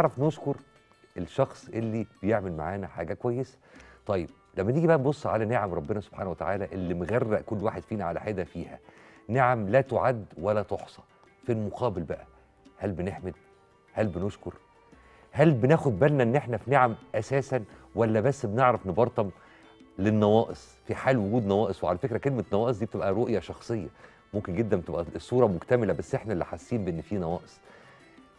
نعرف نشكر الشخص اللي بيعمل معانا حاجه كويسه. طيب لما نيجي بقى نبص على نعم ربنا سبحانه وتعالى اللي مغرق كل واحد فينا على حده فيها، نعم لا تعد ولا تحصى. في المقابل بقى هل بنحمد؟ هل بنشكر؟ هل بناخد بالنا ان احنا في نعم اساسا، ولا بس بنعرف نبرطم للنواقص في حال وجود نواقص؟ وعلى فكره كلمه نواقص دي بتبقى رؤيه شخصيه، ممكن جدا بتبقى الصوره مكتمله بس احنا اللي حاسين بان في نواقص.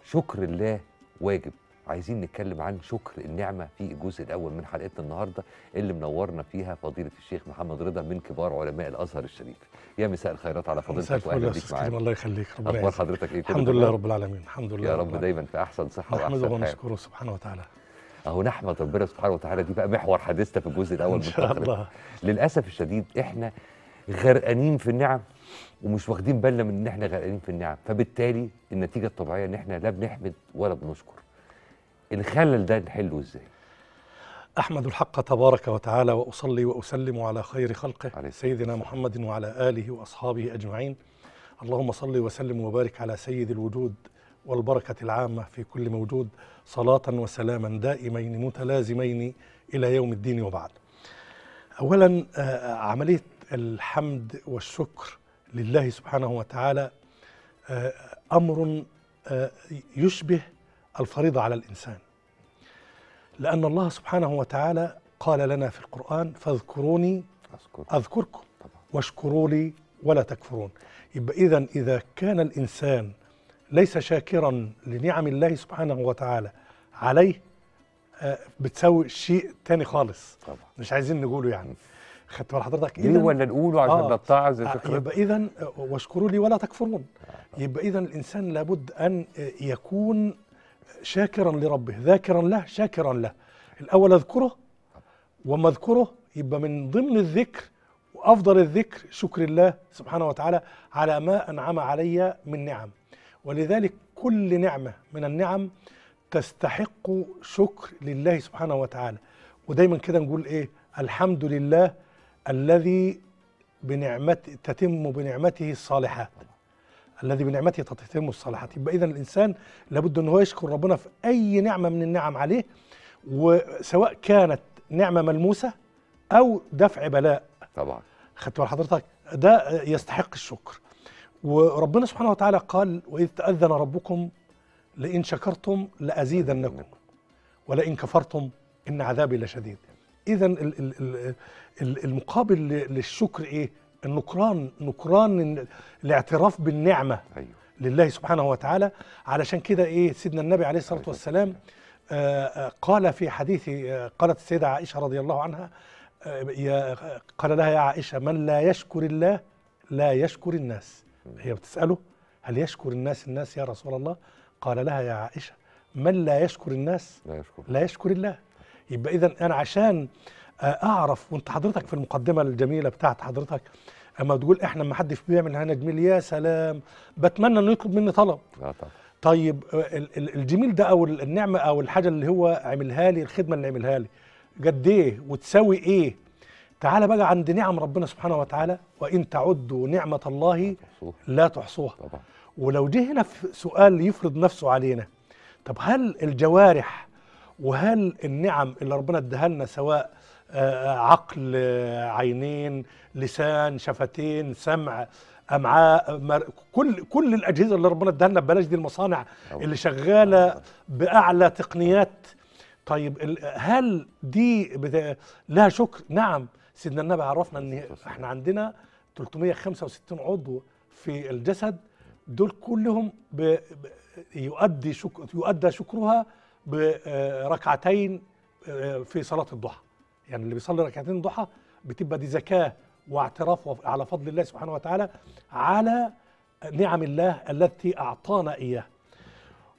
شكر الله واجب. عايزين نتكلم عن شكر النعمه في الجزء الاول من حلقتنا النهارده اللي منورنا فيها فضيله الشيخ محمد رضا من كبار علماء الازهر الشريف. يا مساء الخيرات على فضيلتك واهلا بيك معانا. الله يخليك. اخبار حضرتك ايه؟ الحمد لله رب العالمين. الحمد لله يا رب دايما في احسن صحه واحسن حال. نحمده ونشكره سبحانه وتعالى. اهو نحمد ربنا سبحانه وتعالى، دي بقى محور حديثنا في الجزء الاول ان شاء الله. للاسف الشديد احنا غرقانين في النعم ومش واخدين بالنا من ان احنا غرقانين في النعم، فبالتالي النتيجه الطبيعيه ان احنا لا بنحمد ولا بنشكر. الخلل ده نحله ازاي؟ احمد الحق تبارك وتعالى واصلي واسلم على خير خلقه سيدنا محمد وعلى اله واصحابه اجمعين. اللهم صل وسلم وبارك على سيد الوجود والبركه العامه في كل موجود، صلاه وسلاما دائمين متلازمين الى يوم الدين وبعد. اولا عمليه الحمد والشكر لله سبحانه وتعالى امر يشبه الفريضة على الإنسان، لأن الله سبحانه وتعالى قال لنا في القرآن فاذكروني أذكركم واشكروا لي ولا تكفرون. يبقى إذن إذا كان الإنسان ليس شاكرا لنعم الله سبحانه وتعالى عليه بتساوي شيء تاني خالص. طبعا. مش عايزين نقوله يعني. خدت بال حضرتك ليه ولا نقوله عشان نتعظ؟ يبقى إذن واشكروا لي ولا تكفرون. يبقى إذن الإنسان لابد أن يكون شاكرا لربه، ذاكرا له، شاكرا له. الأول أذكره وما أذكره، يبقى من ضمن الذكر وأفضل الذكر شكر الله سبحانه وتعالى على ما أنعم علي من نعم. ولذلك كل نعمة من النعم تستحق شكر لله سبحانه وتعالى. ودايما كده نقول إيه؟ الحمد لله الذي بنعمته تتم بنعمته الصالحات. الذي بنعمته تتم الصالحات. يبقى إذن الإنسان لابد أن هو يشكر ربنا في أي نعمة من النعم عليه، وسواء كانت نعمة ملموسة أو دفع بلاء. طبعا. خدت بال حضرتك؟ ده يستحق الشكر. وربنا سبحانه وتعالى قال وإذ تأذن ربكم لئن شكرتم لأزيدنكم ولئن كفرتم إن عذابي لشديد. إذن المقابل للشكر إيه؟ النكران، نكران الاعتراف بالنعمة. أيوه. لله سبحانه وتعالى. علشان كده إيه سيدنا النبي عليه الصلاة والسلام قال في حديث، قالت السيدة عائشة رضي الله عنها، قال لها يا عائشة من لا يشكر الله لا يشكر الناس. هي بتسأله هل يشكر الناس يا رسول الله؟ قال لها يا عائشة من لا يشكر الناس لا يشكر الله. يبقى إذن أنا عشان أعرف، وأنت حضرتك في المقدمة الجميلة بتاعت حضرتك أما تقول إحنا ما حدش بيعمل هنا جميل، يا سلام بتمنى إنه يطلب مني طلب. طيب الجميل ده أو النعمة أو الحاجة اللي هو عملها لي، الخدمة اللي عملها لي قد إيه وتساوي إيه؟ تعال بقى عند نعم ربنا سبحانه وتعالى وإن تعدوا نعمة الله لا تحصوها. ولو جه هنا سؤال يفرض نفسه علينا، طب هل الجوارح وهل النعم اللي ربنا اداها لنا سواء عقل، عينين، لسان، شفتين، سمع، امعاء، كل الاجهزه اللي ربنا اداها لنا ببلاش، دي المصانع اللي شغاله باعلى تقنيات، طيب هل دي لها شكر؟ نعم. سيدنا النبي عرفنا ان احنا عندنا 365 عضو في الجسد، دول كلهم يؤدى شكرها بركعتين في صلاه الضحى. يعني اللي بيصلي ركعتين ضحى بتبقى دي زكاه واعتراف على فضل الله سبحانه وتعالى على نعم الله التي اعطانا اياها.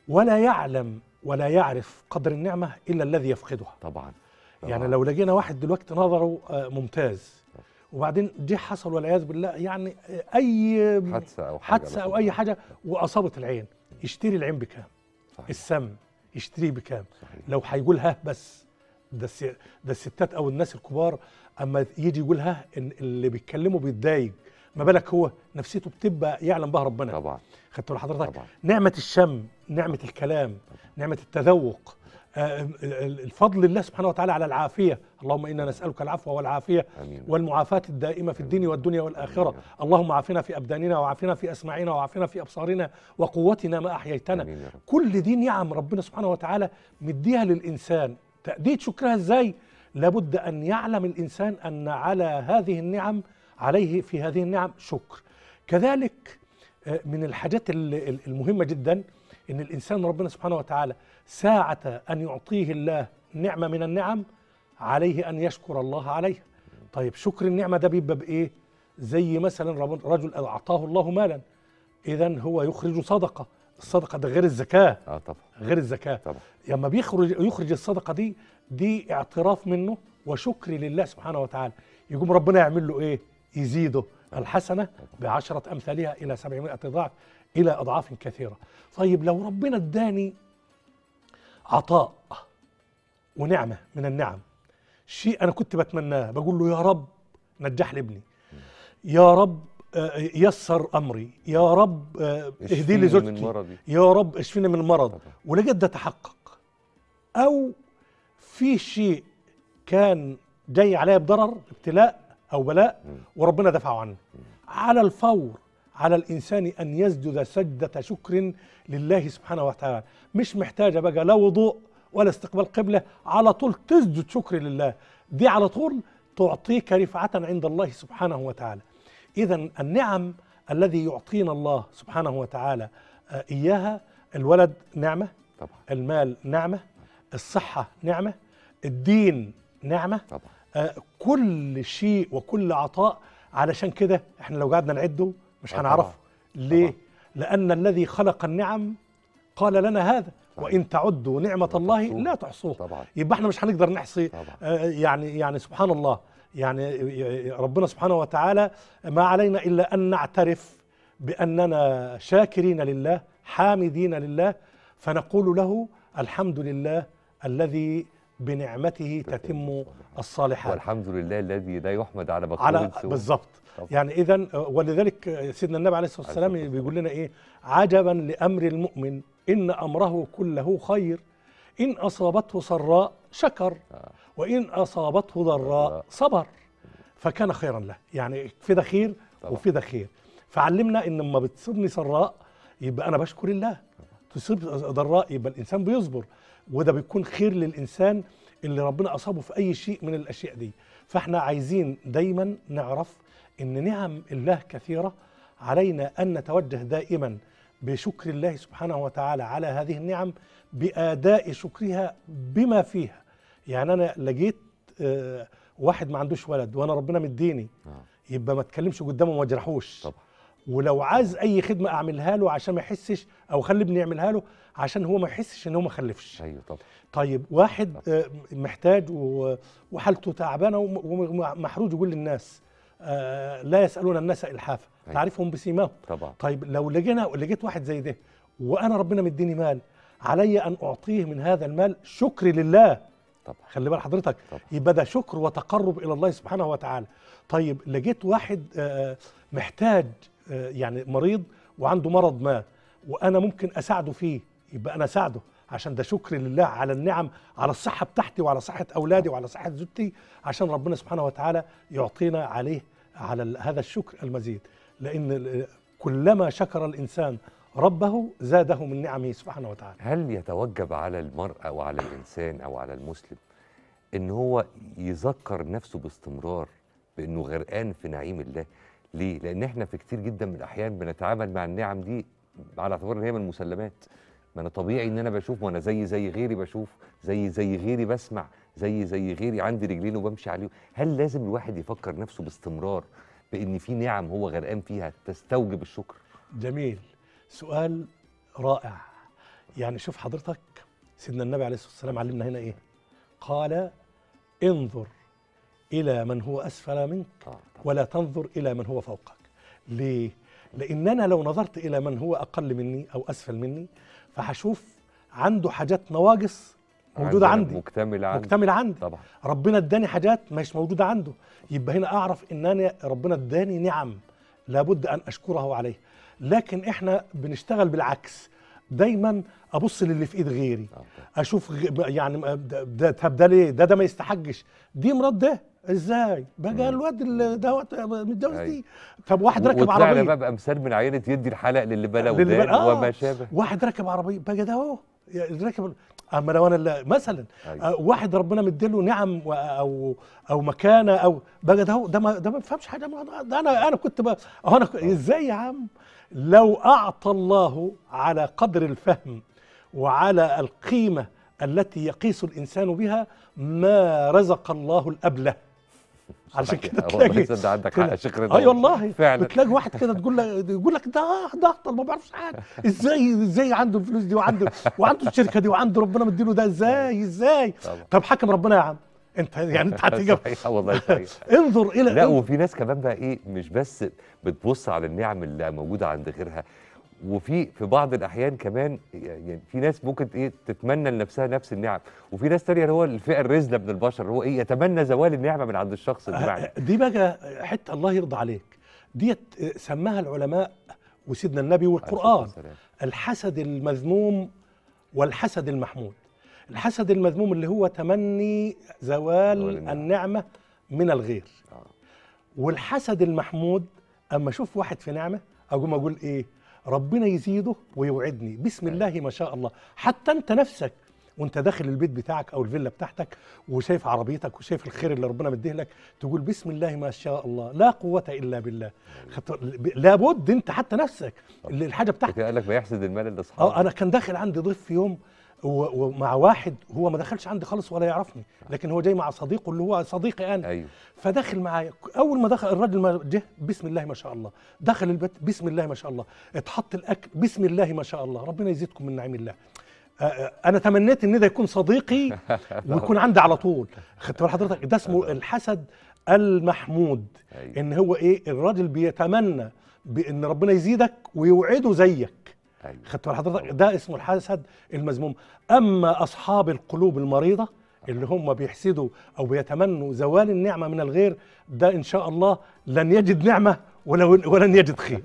ولا يعلم ولا يعرف قدر النعمه الا الذي يفقدها. طبعا. يعني لو لقينا واحد دلوقتي نظره ممتاز وبعدين جه حصل والعياذ بالله يعني اي حادثه او اي حاجه واصابت العين، يشتري العين بكام؟ السم يشتريه بكام؟ لو هيقول ها بس، ده الستات او الناس الكبار اما يجي يقول ها اللي بيتكلموا بيتضايق ما بالك هو نفسيته بتبقى يعلم بها ربنا. طبعا خدت لحضرتك طبعا. نعمة الشم، نعمة الكلام، نعمة التذوق، الفضل الله سبحانه وتعالى على العافية. اللهم إنا نسألك العفو والعافية أمين. والمعافاة الدائمة في الدين والدنيا والآخرة أمين. اللهم عافنا في أبداننا وعافنا في أسماعنا وعافنا في أبصارنا وقوتنا ما أحييتنا. كل دي نعم ربنا سبحانه وتعالى مديها للإنسان، تأدية شكرها إزاي؟ لابد أن يعلم الإنسان أن على هذه النعم عليه في هذه النعم شكر. كذلك من الحاجات المهمة جدا إن الإنسان ربنا سبحانه وتعالى ساعة أن يعطيه الله نعمة من النعم عليه أن يشكر الله عليها. طيب شكر النعمة ده بيبقى بإيه؟ زي مثلا رجل أعطاه الله مالا، إذن هو يخرج صدقة. الصدقة ده غير الزكاة. طبعا غير الزكاة طبعا. لما يخرج الصدقة دي اعتراف منه وشكر لله سبحانه وتعالى. يقوم ربنا يعمل له إيه؟ يزيده الحسنة بعشرة أمثالها إلى 700 ضعف إلى أضعاف كثيرة. طيب لو ربنا اداني عطاء ونعمة من النعم، شيء أنا كنت بتمناه، بقول له يا رب نجح لي ابني، يا رب يسر أمري، يا رب اهدي لي زوجتي، يا رب اشفيني من المرض، ولقيت ده تحقق، أو في شيء كان جاي عليا بضرر، ابتلاء أو بلاء، وربنا دفعه عني، على الفور على الإنسان أن يسجد سجدة شكر لله سبحانه وتعالى. مش محتاجة بقى لا وضوء ولا استقبال قبلة، على طول تسجد شكر لله، دي على طول تعطيك رفعة عند الله سبحانه وتعالى. إذن النعم الذي يعطينا الله سبحانه وتعالى إياها، الولد نعمة طبعا. المال نعمة، الصحة نعمة، الدين نعمة طبعا. كل شيء وكل عطاء، علشان كده احنا لو قعدنا نعده مش هنعرفه. ليه؟ لأن الذي خلق النعم قال لنا هذا طبعا. وإن تعدوا نعمة الله لا تحصوها. يبقى احنا مش هنقدر نحصي يعني سبحان الله، يعني ربنا سبحانه وتعالى ما علينا إلا أن نعترف بأننا شاكرين لله حامدين لله، فنقول له الحمد لله الذي بنعمته تتم الصالحات، والحمد لله الذي لا يحمد على مكروه سوء. بالظبط يعني. إذن ولذلك سيدنا النبي عليه الصلاة والسلام بيقول لنا إيه؟ عجبا لأمر المؤمن إن أمره كله خير، إن أصابته سراء شكر وإن أصابته ضراء صبر فكان خيرا له. يعني في ده خير وفي ده خير. فعلمنا إن لما بتصيبني سراء يبقى أنا بشكر الله، تصيب ضراء يبقى الإنسان بيصبر، وده بيكون خير للإنسان اللي ربنا أصابه في أي شيء من الأشياء دي. فإحنا عايزين دايما نعرف إن نعم الله كثيرة، علينا أن نتوجه دائما بشكر الله سبحانه وتعالى على هذه النعم بأداء شكرها بما فيها. يعني أنا لقيت واحد ما عندوش ولد وأنا ربنا مديني، يبقى ما اتكلمش قدامه وما اجرحوش، ولو عايز أي خدمة أعملها له عشان ما يحسش، أو خلي ابني يعملها له عشان هو ما يحسش إن هو ما خلفش. أيوة طبعا. طيب واحد محتاج وحالته تعبانة ومحروج يقول للناس لا يسألون الناس إلحافا تعرفهم بسيماهم. طيب لو لقيت واحد زي ده وأنا ربنا مديني مال، علي أن أعطيه من هذا المال شكر لله. خلي بال حضرتك يبقى ده شكر وتقرب إلى الله سبحانه وتعالى. طيب لقيت واحد محتاج يعني مريض وعنده مرض ما وأنا ممكن أساعده فيه، يبقى أنا أساعده عشان ده شكر لله على النعم، على الصحة بتاعتي وعلى صحة أولادي وعلى صحة زوجتي، عشان ربنا سبحانه وتعالى يعطينا عليه على هذا الشكر المزيد. لأن كلما شكر الإنسان ربه زاده من نعمه سبحانه وتعالى. هل يتوجب على المرأة أو على الإنسان أو على المسلم إن هو يذكر نفسه باستمرار بأنه غرقان في نعيم الله؟ ليه؟ لأن احنا في كتير جدا من الأحيان بنتعامل مع النعم دي على اعتبار إن هي من المسلمات. ما أنا طبيعي إن أنا بشوف، وأنا زي غيري بشوف، زي غيري بسمع، زي غيري عندي رجلين وبمشي عليهم. هل لازم الواحد يفكر نفسه باستمرار بأن في نعم هو غرقان فيها تستوجب الشكر؟ جميل، سؤال رائع. يعني شوف حضرتك سيدنا النبي عليه الصلاة والسلام علمنا هنا إيه؟ قال انظر إلى من هو أسفل منك ولا تنظر إلى من هو فوقك. ليه؟ لأننا لو نظرت إلى من هو أقل مني أو أسفل مني فهشوف عنده حاجات نواقص موجودة عندي، مكتملة عندي. طبعا. ربنا اداني حاجات مش موجودة عنده، يبقى هنا أعرف إن أنا ربنا اداني نعم لابد أن أشكره عليه. لكن إحنا بنشتغل بالعكس، دايما أبص للي في إيد غيري، أشوف يعني ده ليه ده ما يستحقش، دي مراد ده ازاي بقى الواد دوت متجوز دي، طب واحد راكب عربيه وطلعنا بقى امثال من عيله يدي الحلق للي بلا ودان وما شابه، واحد راكب عربيه بقى ده اهو راكب، اما لو انا مثلا واحد ربنا مديله نعم او مكانه او بقى ده اهو ده ما بفهمش حاجه، ده انا كنت بقى انا ازاي يا عم. لو اعطى الله على قدر الفهم وعلى القيمه التي يقيس الانسان بها ما رزق الله الابله. علشان كده تلاقي انت عندك حق شكرا. اي والله فعلا بتلاقي واحد كده تقول لك ده اهطل ما بعرفش حاجه، ازاي عنده الفلوس دي وعنده الشركه دي وعنده ربنا مديله ده ازاي طب حكم ربنا يا عم انت، يعني انت هتيجي والله صحيح. انظر الى لا، وفي ناس كمان بقى ايه مش بس بتبص على النعم اللي موجوده عند غيرها، وفي بعض الاحيان كمان يعني في ناس ممكن ايه تتمنى لنفسها نفس النعم، وفي ناس ثانيه اللي هو الفئه الرذله من البشر اللي هو ايه يتمنى زوال النعمه من عند الشخص اللي معاه. دي بقى حته الله يرضى عليك ديت سماها العلماء وسيدنا النبي والقران الحسد المذموم والحسد المحمود. الحسد المذموم اللي هو تمني زوال النعمه من الغير، والحسد المحمود اما اشوف واحد في نعمه اقوم اقول ايه ربنا يزيده ويوعدني بسم الله ما شاء الله. حتى انت نفسك وانت داخل البيت بتاعك او الفيلا بتاعتك وشايف عربيتك وشايف الخير اللي ربنا مديه لك تقول بسم الله ما شاء الله لا قوة الا بالله. لابد انت حتى نفسك الحاجة بتاعتك قال لك ما يحسد المال الاصحاب. انا كان داخل عندي ضيف في يوم ومع واحد هو ما دخلش عندي خالص ولا يعرفني، لكن هو جاي مع صديقه اللي هو صديقي انا. أيوه. فدخل معايا، اول ما دخل الراجل ما جه بسم الله ما شاء الله، دخل البيت بسم الله ما شاء الله، اتحط الاكل بسم الله ما شاء الله، ربنا يزيدكم من نعيم الله. انا تمنيت ان ده يكون صديقي ويكون عندي على طول. خدت بال حضرتك ده اسمه الحسد المحمود. أيوه. ان هو ايه الراجل بيتمنى بان ربنا يزيدك ويوعده زيك. أيوة. خدت حضرتك ده اسمه الحسد المذموم. اما اصحاب القلوب المريضه اللي هم بيحسدوا او بيتمنوا زوال النعمه من الغير ده ان شاء الله لن يجد نعمه ولن يجد خير.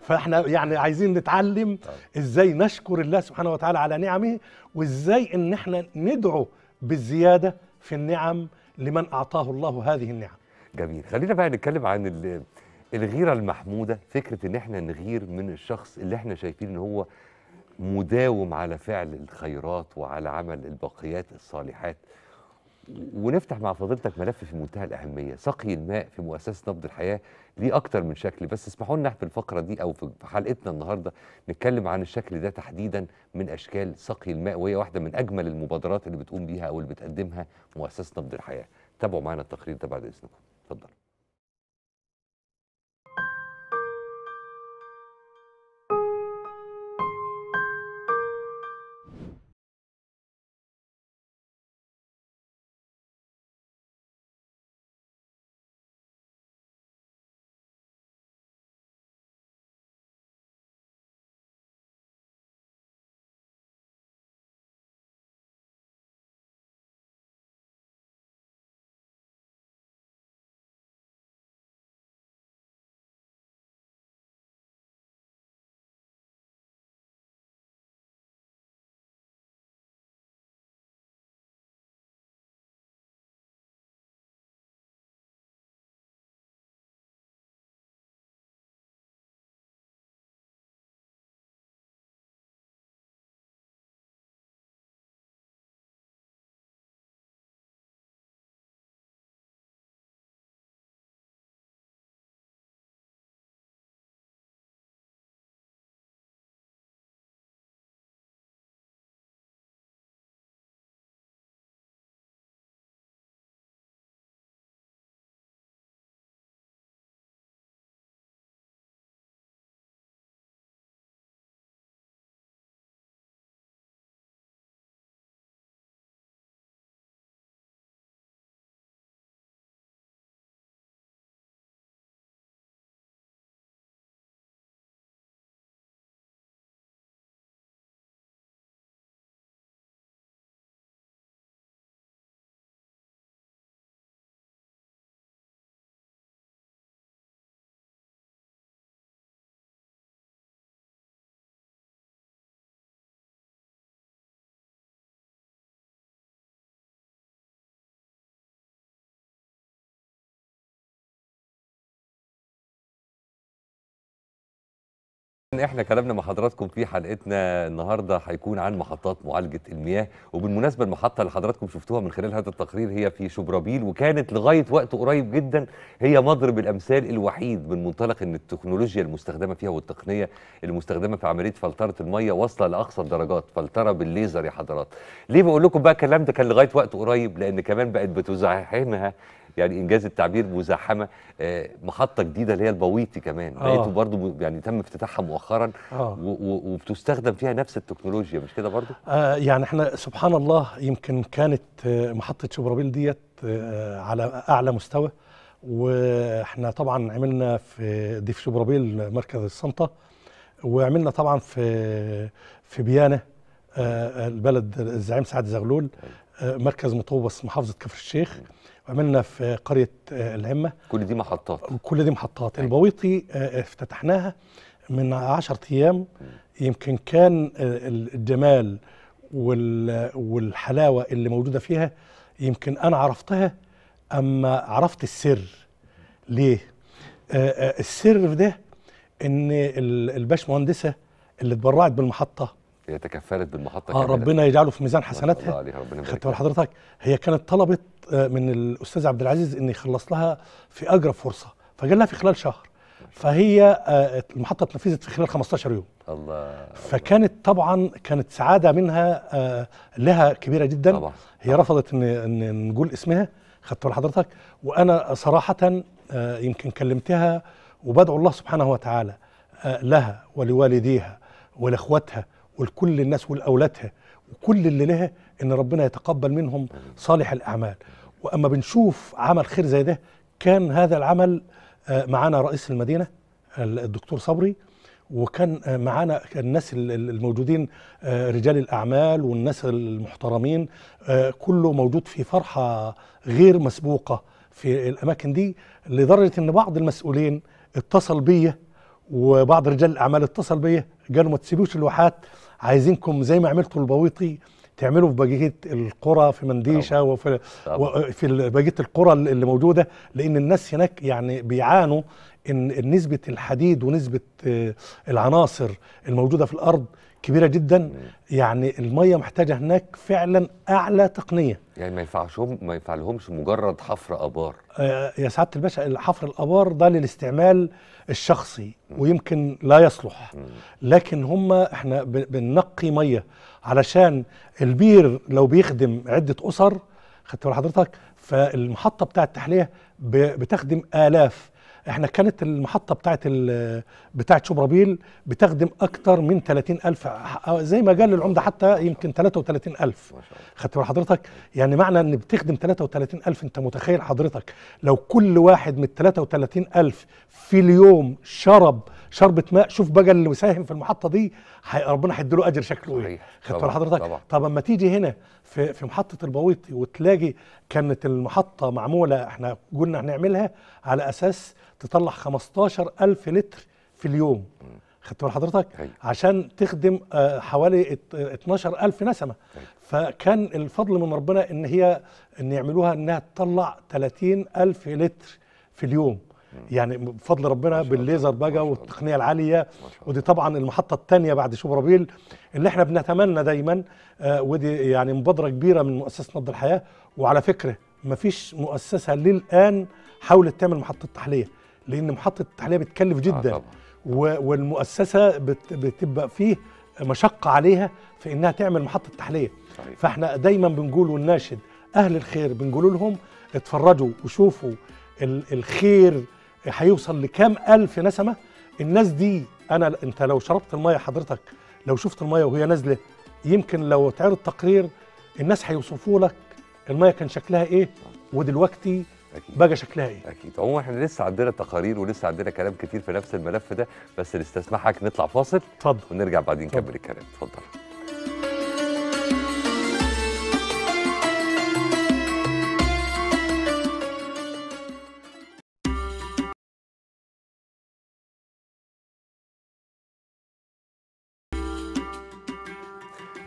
فاحنا يعني عايزين نتعلم ازاي نشكر الله سبحانه وتعالى على نعمه، وازاي ان احنا ندعو بالزياده في النعم لمن اعطاه الله هذه النعم. جميل، خلينا بقى نتكلم عن الغيرة المحمودة، فكرة إن إحنا نغير من الشخص اللي إحنا شايفين إن هو مداوم على فعل الخيرات وعلى عمل الباقيات الصالحات. ونفتح مع فضيلتك ملف في منتهى الأهمية، سقي الماء في مؤسسة نبض الحياة ليه أكتر من شكل، بس اسمحوا لنا في الفقرة دي أو في حلقتنا النهاردة نتكلم عن الشكل ده تحديدا من أشكال سقي الماء، وهي واحدة من أجمل المبادرات اللي بتقوم بيها أو اللي بتقدمها مؤسسة نبض الحياة. تابعوا معنا التقرير ده بعد إذنكم، اتفضلوا. احنا كلامنا مع حضراتكم في حلقتنا النهارده هيكون عن محطات معالجه المياه، وبالمناسبه المحطه اللي حضراتكم شفتوها من خلال هذا التقرير هي في شبرابيل، وكانت لغايه وقت قريب جدا هي مضرب الامثال الوحيد من منطلق ان التكنولوجيا المستخدمه فيها والتقنيه المستخدمه في عمليه فلتره الميه واصله لاقصى الدرجات، فلتره بالليزر يا حضرات. ليه بقول لكم بقى الكلام ده كان لغايه وقت قريب؟ لان كمان بقت بتزاحمها، يعني انجاز التعبير مزاحمه، محطه جديده اللي هي الباويطي كمان لقيته برضه يعني تم افتتاحها مؤخرا وبتستخدم فيها نفس التكنولوجيا، مش كده برضه؟ يعني احنا سبحان الله يمكن كانت محطه شبرابيل ديت على اعلى مستوى، واحنا طبعا عملنا في شبرابيل مركز الصنطه، وعملنا طبعا في بيانه البلد الزعيم سعد زغلول، مركز مطوبس محافظه كفر الشيخ، عملنا في قرية الهمة. كل دي محطات. الباويطي افتتحناها من 10 أيام، يمكن كان الجمال والحلاوة اللي موجودة فيها يمكن أنا عرفتها، أما عرفت السر. ليه؟ السر في ده إن الباشمهندسة اللي اتبرعت بالمحطة، هي تكفلت بالمحطة كاملة، ربنا يجعله في ميزان حسناتها، خدت بالك حضرتك، هي كانت طلبت من الأستاذ عبد العزيز إن يخلص لها في أقرب فرصة، فقال لها في خلال شهر، فهي المحطة اتنفذت في خلال 15 يوم. الله. فكانت طبعا كانت سعادة منها لها كبيرة جدا. طبعا. هي رفضت إن نقول اسمها، خدت بالك حضرتك، وأنا صراحة يمكن كلمتها وبدعو الله سبحانه وتعالى لها ولوالديها ولأخواتها ولكل الناس ولأولادها وكل اللي لها إن ربنا يتقبل منهم صالح الأعمال. وأما بنشوف عمل خير زي ده، كان هذا العمل معانا رئيس المدينة الدكتور صبري، وكان معانا الناس الموجودين رجال الأعمال والناس المحترمين، كله موجود في فرحة غير مسبوقة في الأماكن دي، لدرجة إن بعض المسؤولين اتصل بيا وبعض رجال الأعمال اتصل بيا قالوا ما تسيبوش الواحات، عايزينكم زي ما عملتوا الباويطي تعملوا في بقيه القرى، في منديشة وفي بقيه القرى اللي موجوده، لان الناس هناك يعني بيعانوا ان نسبه الحديد ونسبه العناصر الموجوده في الارض كبيره جدا. يعني الميه محتاجه هناك فعلا اعلى تقنيه، يعني ما ينفعلهمش مجرد حفر ابار. يا سعاده الباشا، حفر الابار ده للاستعمال الشخصي ويمكن لا يصلح، لكن هم احنا بننقي ميه علشان البير لو بيخدم عده اسر، خدت بالك حضرتك، فالمحطه بتاعه التحليه بتخدم الاف. احنا كانت المحطه بتاعه شبرابيل بتخدم اكتر من 30,000، زي ما قال العمده حتى يمكن 33,000، خدت بالك حضرتك، يعني معنى ان بتخدم 33,000، انت متخيل حضرتك لو كل واحد من 33,000 في اليوم شرب شربة ماء، شوف بقى اللي مساهم في المحطة دي ربنا هيديله أجر شكله إيه، خدت بالك حضرتك. طب أما تيجي هنا في محطة الباويطي وتلاقي كانت المحطة معمولة، إحنا قلنا هنعملها على أساس تطلع 15,000 لتر في اليوم، خدت بالك حضرتك، عشان تخدم حوالي 12,000 نسمة، فكان الفضل من ربنا إن هي إن يعملوها إنها تطلع 30,000 لتر في اليوم، يعني بفضل ربنا بالليزر بقى والتقنيه العاليه. ودي طبعا المحطه الثانيه بعد شبرابيل اللي احنا بنتمنى دايما، ودي يعني مبادره كبيره من مؤسسه نبض الحياه، وعلى فكره مفيش مؤسسه للان حاولت تعمل محطه تحليه، لان محطه التحليه بتكلف جدا، والمؤسسه بتبقى فيه مشقه عليها في انها تعمل محطه تحليه. فاحنا دايما بنقول ونناشد اهل الخير، بنقول لهم اتفرجوا وشوفوا الخير هيوصل لكام ألف نسمة. الناس دي انت لو شربت المية حضرتك، لو شفت المية وهي نازلة، يمكن لو تعرض تقرير الناس هيوصفوا لك المية كان شكلها ايه ودلوقتي بقى شكلها ايه. اكيد. عموما احنا لسه عندنا تقارير ولسه عندنا كلام كتير في نفس الملف ده، بس نستسمحك نطلع فاصل. اتفضل. ونرجع بعدين نكمل الكلام. اتفضل.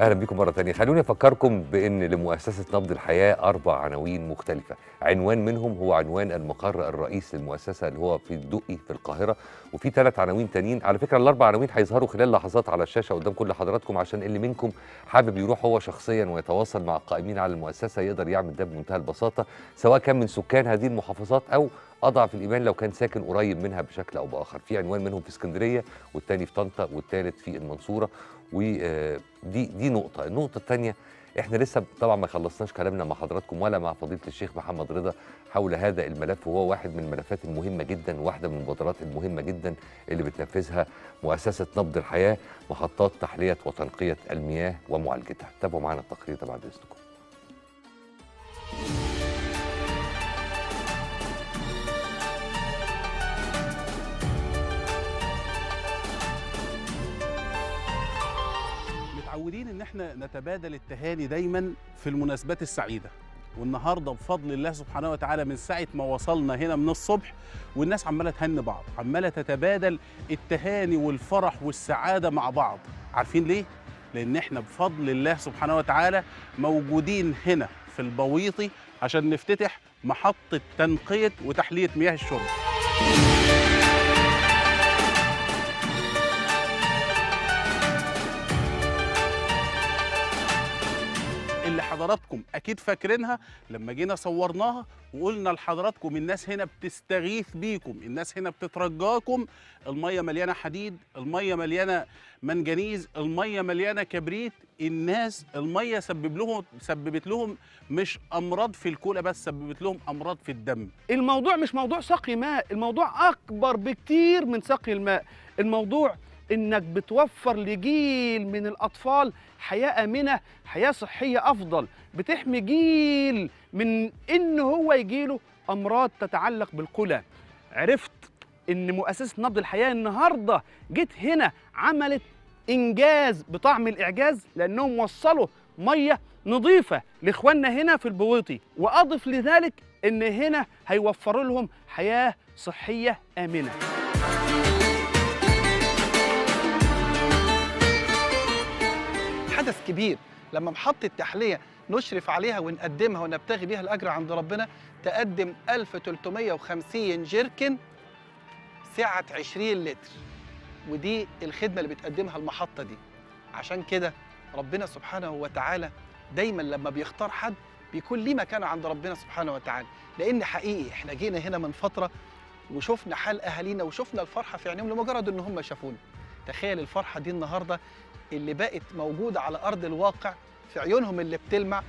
أهلا بكم مرة تانية. خلوني أفكركم بأن لمؤسسة نبض الحياة 4 عناوين مختلفة، عنوان منهم هو عنوان المقر الرئيسي للمؤسسة اللي هو في الدقي في القاهرة، وفي 3 عناوين تانيين. على فكرة ال4 عناوين هيظهروا خلال لحظات على الشاشة قدام كل حضراتكم، عشان اللي منكم حابب يروح هو شخصيا ويتواصل مع القائمين على المؤسسة يقدر يعمل ده بمنتهى البساطة، سواء كان من سكان هذه المحافظات أو أضعف الإيمان لو كان ساكن قريب منها بشكل أو بآخر. في عنوان منهم في اسكندرية، والتاني في طنطا، والتالت في المنصورة. ودي نقطة. النقطة الثانية، احنا لسه طبعا ما خلصناش كلامنا مع حضراتكم ولا مع فضيلة الشيخ محمد رضا حول هذا الملف، وهو واحد من الملفات المهمة جدا، واحدة من المبادرات المهمة جدا اللي بتنفذها مؤسسة نبض الحياة، محطات تحلية وتنقية المياه ومعالجتها. تابعوا معنا التقرير طبعا بعد إذنكم. متعودين ان احنا نتبادل التهاني دايما في المناسبات السعيده، والنهارده بفضل الله سبحانه وتعالى من ساعه ما وصلنا هنا من الصبح والناس عماله تهني بعض، عماله تتبادل التهاني والفرح والسعاده مع بعض. عارفين ليه؟ لان احنا بفضل الله سبحانه وتعالى موجودين هنا في الباويطي عشان نفتتح محطه تنقيه وتحليه مياه الشرب. حضراتكم اكيد فاكرينها لما جينا صورناها وقلنا لحضراتكم الناس هنا بتستغيث بيكم، الناس هنا بتترجاكم، الميه مليانه حديد، الميه مليانه منجنيز، الميه مليانه كبريت. الناس الميه سببت لهم مش امراض في الكلى بس، سببت لهم امراض في الدم. الموضوع مش موضوع سقي ماء، الموضوع اكبر بكتير من سقي الماء. الموضوع إنك بتوفر لجيل من الأطفال حياة آمنة، حياة صحية أفضل، بتحمي جيل من إن هو يجيله أمراض تتعلق بالكلى. عرفت إن مؤسسة نبض الحياة النهاردة جيت هنا عملت إنجاز بطعم الإعجاز، لأنهم وصلوا مية نظيفة لإخواننا هنا في الباويطي، وأضف لذلك إن هنا هيوفروا لهم حياة صحية آمنة. حدث كبير لما محطة تحلية نشرف عليها ونقدمها ونبتغي بها الأجر عند ربنا تقدم 1350 جيركن سعة 20 لتر، ودي الخدمة اللي بتقدمها المحطة دي. عشان كده ربنا سبحانه وتعالى دايما لما بيختار حد بيكون ليه مكانه عند ربنا سبحانه وتعالى، لأن حقيقي احنا جينا هنا من فترة وشفنا حال أهالينا وشفنا الفرحة في عينيهم لمجرد إن هم شافونا. تخيل الفرحة دي النهاردة اللي بقت موجودة على أرض الواقع في عيونهم اللي بتلمع،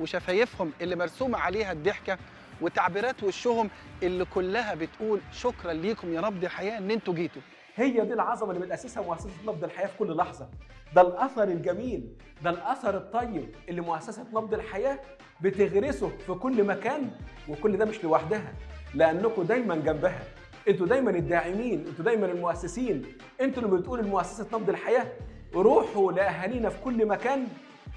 وشفايفهم اللي مرسومة عليها الضحكة، وتعبيرات وشهم اللي كلها بتقول شكرا ليكم يا نبض الحياة إن أنتوا جيتوا. هي دي العظمة اللي بتأسسها مؤسسة نبض الحياة في كل لحظة. ده الأثر الجميل، ده الأثر الطيب اللي مؤسسة نبض الحياة بتغرسه في كل مكان، وكل ده مش لوحدها، لأنكم دايما جنبها، انتوا دايما الداعمين، انتوا دايما المؤسسين، انتوا اللي بتقولوا لمؤسسة نبض الحياة روحوا لأهالينا في كل مكان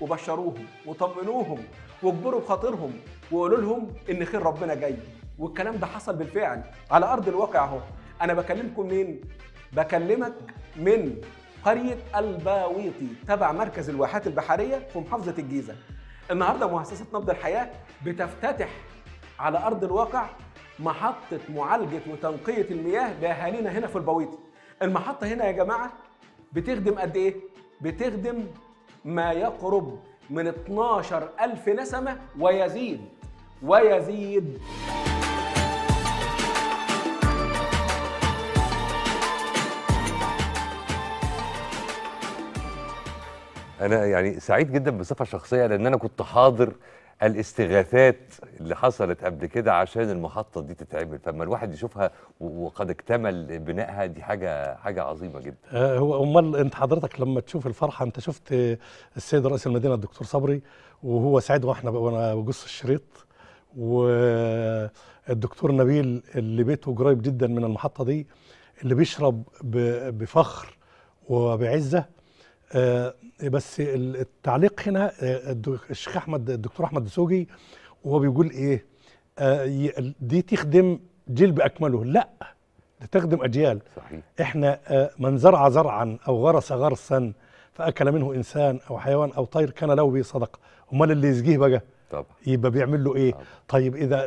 وبشروهم وطمنوهم واجبروا بخاطرهم وقولوا لهم ان خير ربنا جاي. والكلام ده حصل بالفعل على أرض الواقع اهو. أنا بكلمكم منين؟ بكلمك من قرية الباويطي تبع مركز الواحات البحرية في محافظة الجيزة. النهارده مؤسسة نبض الحياة بتفتتح على أرض الواقع محطة معالجة وتنقية المياه لأهالينا هنا في الباويطي. المحطة هنا يا جماعة بتخدم قد إيه؟ بتخدم ما يقرب من 12,000 نسمة ويزيد. أنا يعني سعيد جدا بصفة شخصية، لأن أنا كنت حاضر الاستغاثات اللي حصلت قبل كده عشان المحطة دي تتعمل، فما الواحد يشوفها وقد اكتمل بنائها دي حاجة عظيمة جدا. هو أمال أنت حضرتك لما تشوف الفرحة، أنت شفت السيد رئيس المدينة الدكتور صبري وهو سعيد وأنا بجص الشريط، والدكتور نبيل اللي بيته قريب جدا من المحطة دي، اللي بيشرب بفخر وبعزة. بس التعليق هنا الشيخ الدكتور احمد السوقي وهو بيقول ايه؟ دي تخدم جيل باكمله، لا دي تخدم اجيال. صحيح. احنا من زرع زرعا او غرس غرسا فأكل منه إنسان أو حيوان أو طير كان له به صدقة. أمال اللي يسقيه بقى طبعا يبقى بيعمل له إيه؟ طبعا. طيب إذا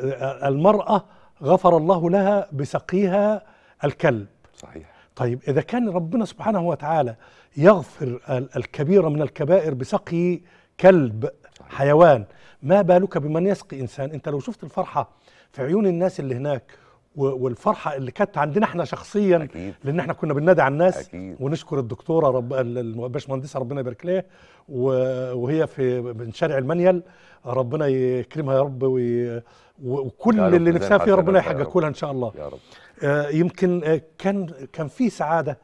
المرأة غفر الله لها بسقيها الكلب، صحيح. طيب إذا كان ربنا سبحانه وتعالى يغفر الكبيرة من الكبائر بسقي كلب، صحيح، حيوان، ما بالك بمن يسقي إنسان؟ أنت لو شفت الفرحة في عيون الناس اللي هناك والفرحة اللي كانت عندنا احنا شخصيا، أكيد، لأن احنا كنا بننادي على الناس، أكيد. ونشكر الدكتورة الباشمهندسة ربنا يبارك لها وهي في من شارع المنيل، ربنا يكرمها يا رب وكل اللي نفسها فيه ربنا يحققوا لها ان شاء الله يا رب. يمكن كان في سعادة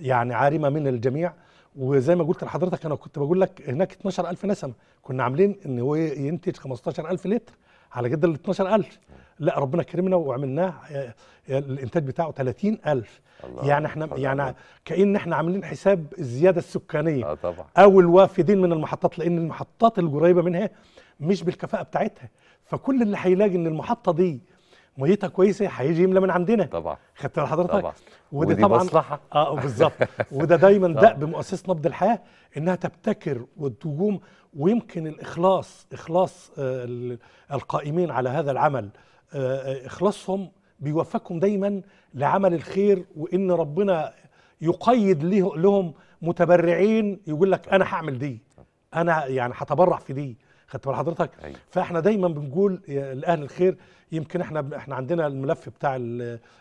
يعني عارمة من الجميع، وزي ما قلت لحضرتك انا كنت بقول لك هناك 12000 نسمة، كنا عاملين ان هو ينتج 15000 لتر على قد ال 12000، لا ربنا كرمنا وعملناه الانتاج بتاعه 30000. يعني احنا يعني كأن احنا عاملين حساب الزياده السكانيه او الوافدين من المحطات، لان المحطات القريبه منها مش بالكفاءه بتاعتها، فكل اللي هيلاقي ان المحطه دي ميتها كويسه هيجي يملى من عندنا. طبعا خدت حضرتك طبعا. ودي طبعا مصلحه بالظبط. وده دايما دأب مؤسسه نبض الحياه انها تبتكر وتقوم، ويمكن الاخلاص، اخلاص القائمين على هذا العمل، اخلاصهم بيوفقهم دايما لعمل الخير، وان ربنا يقيد لهم متبرعين يقول لك انا هعمل دي، انا يعني هتبرع في دي. خدت بال حضرتك؟ فاحنا دايما بنقول لاهل الخير، يمكن احنا عندنا الملف بتاع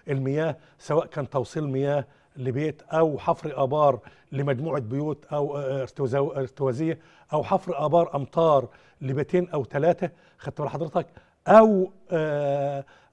المياه، سواء كان توصيل مياه لبيت او حفر ابار لمجموعه بيوت او ارتوازيه، او حفر ابار امطار لبيتين او ثلاثه، خدت بال حضرتك؟ او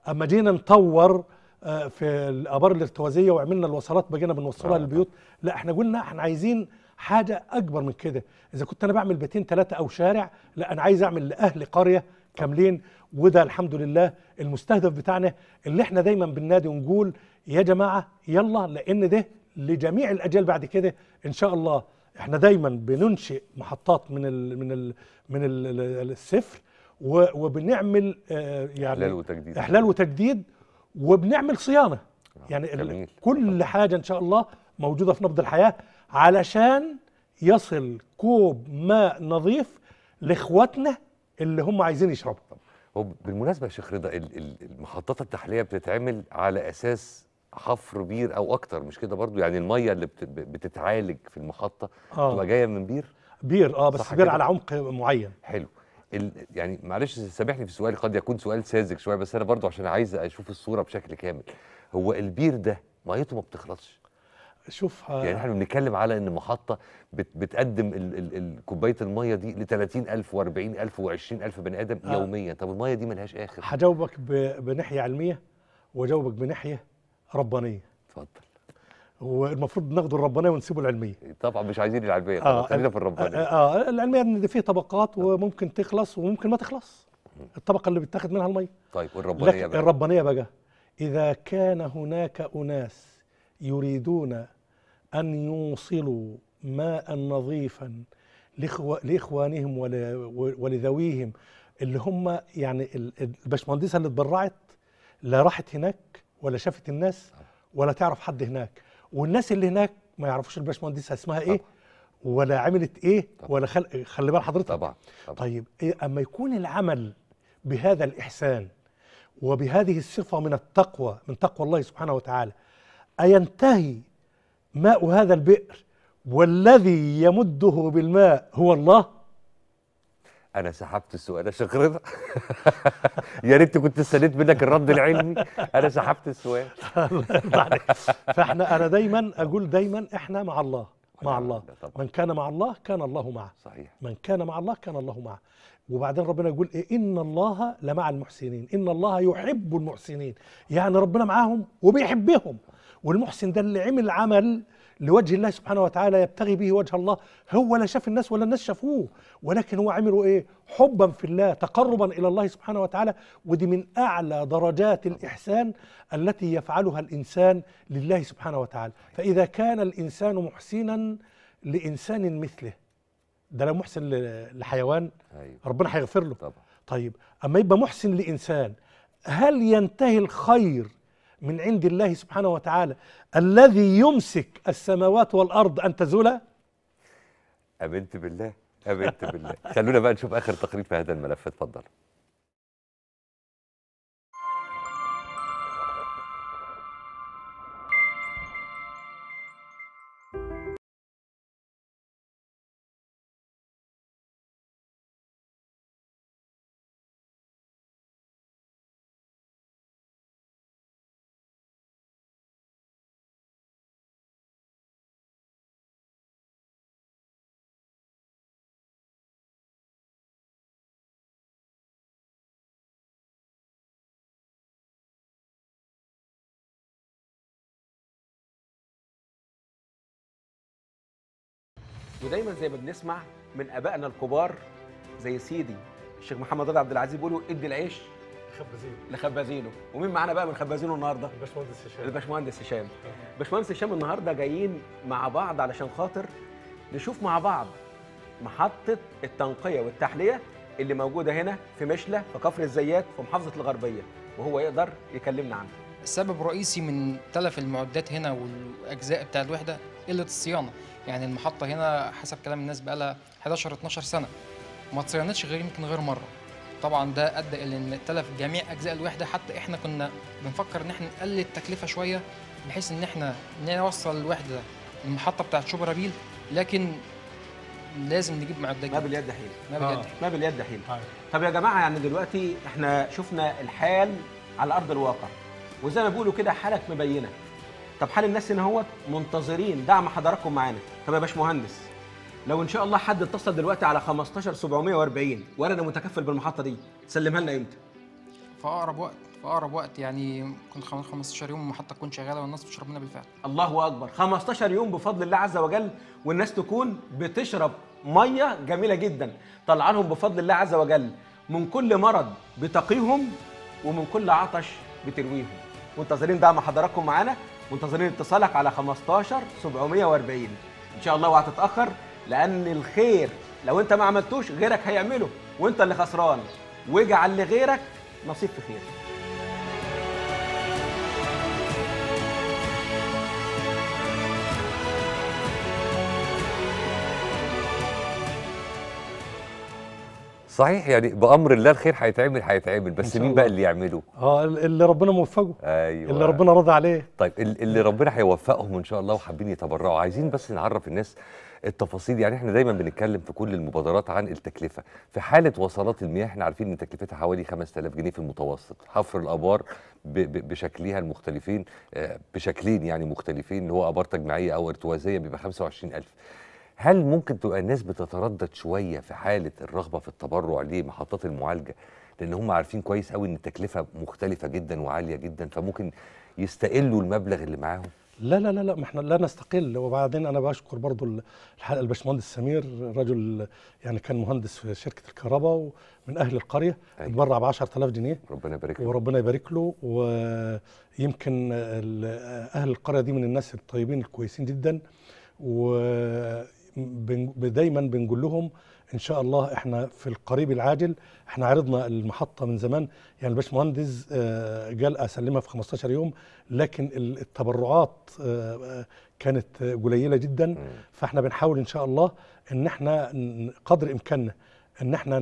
اما جينا نطور في الابار الارتوازيه وعملنا الوصلات بقينا بنوصلها للبيوت، لا احنا قلنا احنا عايزين حاجه اكبر من كده. اذا كنت انا بعمل بيتين ثلاثه او شارع، لا انا عايز اعمل لاهل قريه كاملين. وده الحمد لله المستهدف بتاعنا اللي احنا دايما بالنادي ونقول يا جماعه يلا، لان ده لجميع الاجيال بعد كده ان شاء الله. احنا دايما بننشئ محطات من الصفر، وبنعمل يعني احلال وتجديد، وبنعمل صيانه، يعني كل حاجه ان شاء الله موجوده في نبض الحياه علشان يصل كوب ماء نظيف لاخواتنا اللي هم عايزين يشربوا. بالمناسبه يا شيخ رضا، المحطات التحليه بتتعمل على اساس حفر بير او اكتر، مش كده برضو؟ يعني الميه اللي بتتعالج في المحطه بتبقى جايه من بير بس بير على عمق معين. حلو. يعني معلش سامحني في سؤالي، قد يكون سؤال ساذج شويه، بس انا برضو عشان عايز اشوف الصوره بشكل كامل. هو البير ده ميته ما بتخلصش؟ شوف، يعني احنا بنتكلم على ان محطه بتقدم كوبايه الميه دي ل 30000 و40000 و20000 بني ادم يوميا. طب الميه دي ملهاش اخر. هجاوبك بناحيه علميه واجاوبك بناحيه ربانيه. اتفضل. هو المفروض ناخده الربانيه ونسيبه العلميه. طبعا مش عايزين العلميه، خلينا في الربانيه. العلميه ان دي فيه طبقات وممكن تخلص وممكن ما تخلص، الطبقه اللي بتاخد منها الميه. طيب والربانيه بقى؟ الربانيه بقى اذا كان هناك اناس يريدون أن يوصلوا ماء نظيفا لإخوانهم ولذويهم، اللي هم يعني الباشمهندسة اللي اتبرعت لا راحت هناك ولا شافت الناس ولا تعرف حد هناك، والناس اللي هناك ما يعرفوش الباشمهندسة اسمها إيه ولا عملت إيه ولا خلي بال حضرتك. طبعا. طيب أما يكون العمل بهذا الإحسان وبهذه الصفة من التقوى، من تقوى الله سبحانه وتعالى، أينتهي ماء هذا البئر والذي يمده بالماء هو الله؟ أنا سحبت السؤال يا شيخ رضا. يا ريت كنت استنيت منك الرد العلمي، أنا سحبت السؤال. فاحنا أنا دايما أقول دايما احنا مع الله، مع الله، من كان مع الله كان الله معه. صحيح. من كان مع الله كان الله معه. وبعدين ربنا يقول إيه؟ إن الله لمع المحسنين، إن الله يحب المحسنين، يعني ربنا معاهم وبيحبهم. والمحسن ده اللي عمل عمل لوجه الله سبحانه وتعالى يبتغي به وجه الله، هو لا شاف الناس ولا الناس شافوه، ولكن هو عمله ايه؟ حبا في الله، تقربا الى الله سبحانه وتعالى. ودي من اعلى درجات الاحسان التي يفعلها الانسان لله سبحانه وتعالى. فاذا كان الانسان محسنا لانسان مثله، ده لو محسن لحيوان ربنا هيغفر له. طيب اما يبقى محسن لانسان، هل ينتهي الخير من عند الله سبحانه وتعالى الذي يمسك السماوات والأرض أن تزولا؟ امنت بالله امنت بالله. خلونا بقى نشوف اخر تقرير في هذا الملف، اتفضل. ودايما زي ما بنسمع من ابائنا الكبار زي سيدي الشيخ محمد رضا عبد العزيز بيقولوا ادي العيش لخبازينه لخبازينه. ومين معانا بقى من خبازينه النهارده؟ الباشمهندس هشام. الباشمهندس هشام. الباشمهندس هشام النهارده جايين مع بعض علشان خاطر نشوف مع بعض محطه التنقيه والتحليه اللي موجوده هنا في مشله في كفر الزيات في محافظه الغربيه، وهو يقدر يكلمنا عنها. السبب الرئيسي من تلف المعدات هنا والاجزاء بتاع الوحده قله الصيانه، يعني المحطه هنا حسب كلام الناس بقى لها 11-12 سنه ما اتصيانتش غير يمكن غير مره. طبعا ده ادى الى ان تلف جميع اجزاء الوحده، حتى احنا كنا بنفكر ان احنا نقلل التكلفه شويه بحيث ان احنا نوصل الوحده المحطه بتاعت شبرابيل، لكن لازم نجيب معدات ما باليد حيل ما باليد حيل. طب يا جماعه يعني دلوقتي احنا شفنا الحال على ارض الواقع وزي ما بيقولوا كده حالك مبينه. طب حال الناس هنا اهوت منتظرين دعم حضراتكم معانا. طب يا باشمهندس لو ان شاء الله حد اتصل دلوقتي على 15740 وانا متكفل بالمحطه دي سلمها لنا امتى؟ في اقرب وقت، في اقرب وقت، يعني ممكن 15 يوم المحطه تكون شغاله والناس بتشرب منها بالفعل. الله اكبر، 15 يوم بفضل الله عز وجل والناس تكون بتشرب ميه جميله جدا طلع لهم بفضل الله عز وجل من كل مرض بتقيهم ومن كل عطش بترويهم. منتظرين دعم حضراتكم معانا، منتظرين اتصالك على 15740 ان شاء الله، وهتتاخر لان الخير لو انت ما عملتوش غيرك هيعمله وانت اللي خسران، واجعل لغيرك نصيب في خير. صحيح، يعني بامر الله الخير هيتعمل هيتعمل، بس مين بقى اللي يعمله؟ اللي ربنا موفقه. ايوه، اللي ربنا راضي عليه. طيب اللي ربنا هيوفقهم ان شاء الله وحابين يتبرعوا، عايزين بس نعرف الناس التفاصيل. يعني احنا دايما بنتكلم في كل المبادرات عن التكلفه، في حاله وصلات المياه احنا عارفين ان تكلفتها حوالي 5000 جنيه في المتوسط، حفر الابار بشكلها المختلفين بشكلين يعني مختلفين اللي هو ابار تجميعيه او ارتوازيه بيبقى 25000. هل ممكن تبقى الناس بتتردد شويه في حاله الرغبه في التبرع لمحطات المعالجه لان هم عارفين كويس قوي ان التكلفه مختلفه جدا وعاليه جدا، فممكن يستقلوا المبلغ اللي معاهم؟ لا لا لا لا، ما احنا لا نستقل. وبعدين انا بشكر برضو الباشمهندس السمير، رجل يعني كان مهندس في شركه الكهرباء ومن اهل القريه، اتبرع ب 10000 جنيه ربنا يبارك له وربنا يبارك له. ويمكن اهل القريه دي من الناس الطيبين الكويسين جدا، ودايما بنقول لهم ان شاء الله احنا في القريب العاجل. احنا عرضنا المحطه من زمان، يعني الباشمهندس قال اسلمها في 15 يوم، لكن التبرعات كانت قليله جدا، فاحنا بنحاول ان شاء الله ان احنا قدر امكاننا ان احنا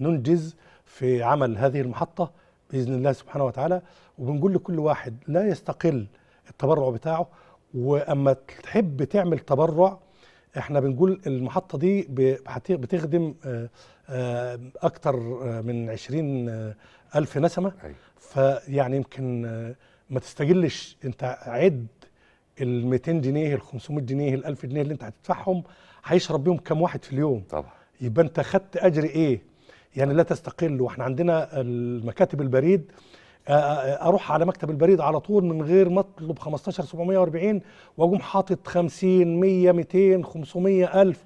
ننجز في عمل هذه المحطه باذن الله سبحانه وتعالى. وبنقول لكل واحد لا يستقل التبرع بتاعه، واما تحب تعمل تبرع احنا بنقول المحطه دي بتخدم اكتر من 20000 نسمه، فيعني يمكن ما تستجلش. انت عد ال 200 جنيه ال 500 جنيه ال 1000 جنيه اللي انت هتدفعهم هيشرب بيهم كام واحد في اليوم؟ طبعا يبقى انت خدت اجر ايه؟ يعني لا تستقل. واحنا عندنا المكاتب البريد، اروح على مكتب البريد على طول من غير ما اطلب 15740 واقوم حاطط 50 100 200 500 الف،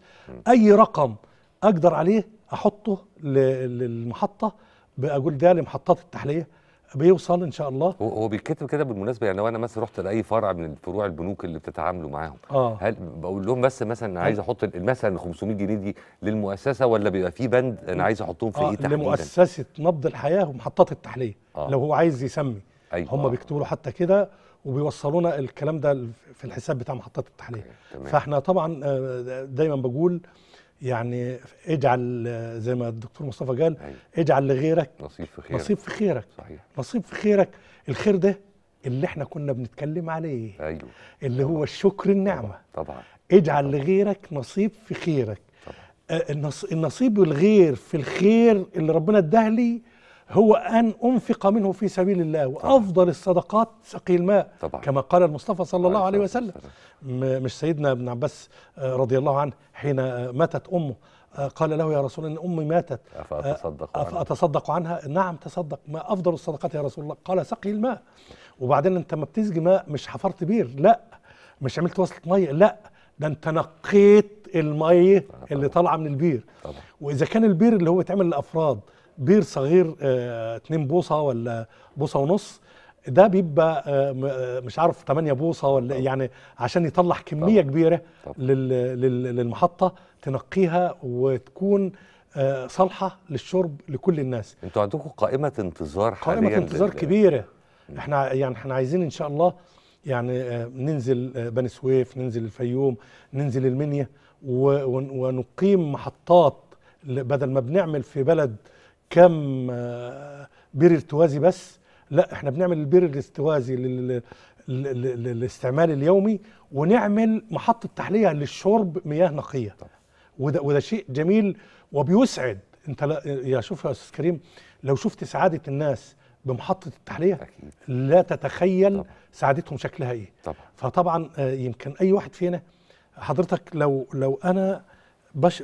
اي رقم اقدر عليه احطه للمحطه، بقول ده لمحطات التحليه بيوصل ان شاء الله. هو بيتكتب كده بالمناسبه، يعني لو انا مثلا رحت لاي فرع من فروع البنوك اللي بتتعاملوا معاهم، هل بقول لهم بس مثلا عايز احط مثلا 500 جنيه دي للمؤسسه، ولا بيبقى في بند انا عايز احطهم في ايه تحديدا؟ لمؤسسه نبض الحياه ومحطات التحليه لو هو عايز يسمي. أيوة، هم بيكتبوا له حتى كده، وبيوصلونا الكلام ده في الحساب بتاع محطات التحليل. فاحنا طبعا دايما بقول يعني اجعل زي ما الدكتور مصطفى قال، اجعل لغيرك نصيب في خيرك. نصيب في خيرك، صحيح. نصيب في خيرك، الخير ده اللي احنا كنا بنتكلم عليه، ايوه، اللي هو الشكر النعمة. طبعا اجعل لغيرك نصيب في خيرك. النصيب والغير في الخير اللي ربنا اداه لي هو أن أنفق منه في سبيل الله، وأفضل الصدقات سقي الماء، طبعا. كما قال المصطفى صلى الله عليه وسلم، مش سيدنا ابن عباس رضي الله عنه حين ماتت أمه قال له يا رسول الله إن أمي ماتت أفأتصدق عنها؟ نعم تصدق، ما أفضل الصدقات يا رسول الله؟ قال سقي الماء. وبعدين أنت ما بتسقي ماء مش حفرت بير، لا، مش عملت وصلة مية، لا، ده أنت نقيت المية اللي طالعة من البير. طبعا. وإذا كان البير اللي هو اتعمل للأفراد بير صغير 2 بوصه ولا بوصه ونص، ده بيبقى مش عارف 8 بوصه ولا، يعني عشان يطلع كميه كبيره للمحطه تنقيها وتكون صالحه للشرب لكل الناس. انتوا عندكم قائمه انتظار حاليا، قائمه انتظار كبيره. احنا يعني احنا عايزين ان شاء الله يعني ننزل بني سويف، ننزل الفيوم، ننزل المنيا، ونقيم محطات، بدل ما بنعمل في بلد كم بير ارتوازي بس، لا احنا بنعمل البير الارتوازي للاستعمال اليومي، ونعمل محطة تحلية للشرب مياه نقية. وده شيء جميل وبيسعد. انت يا شوف يا استاذ كريم، لو شفت سعادة الناس بمحطة التحلية لا تتخيل سعادتهم شكلها ايه. فطبعا يمكن اي واحد فينا حضرتك لو انا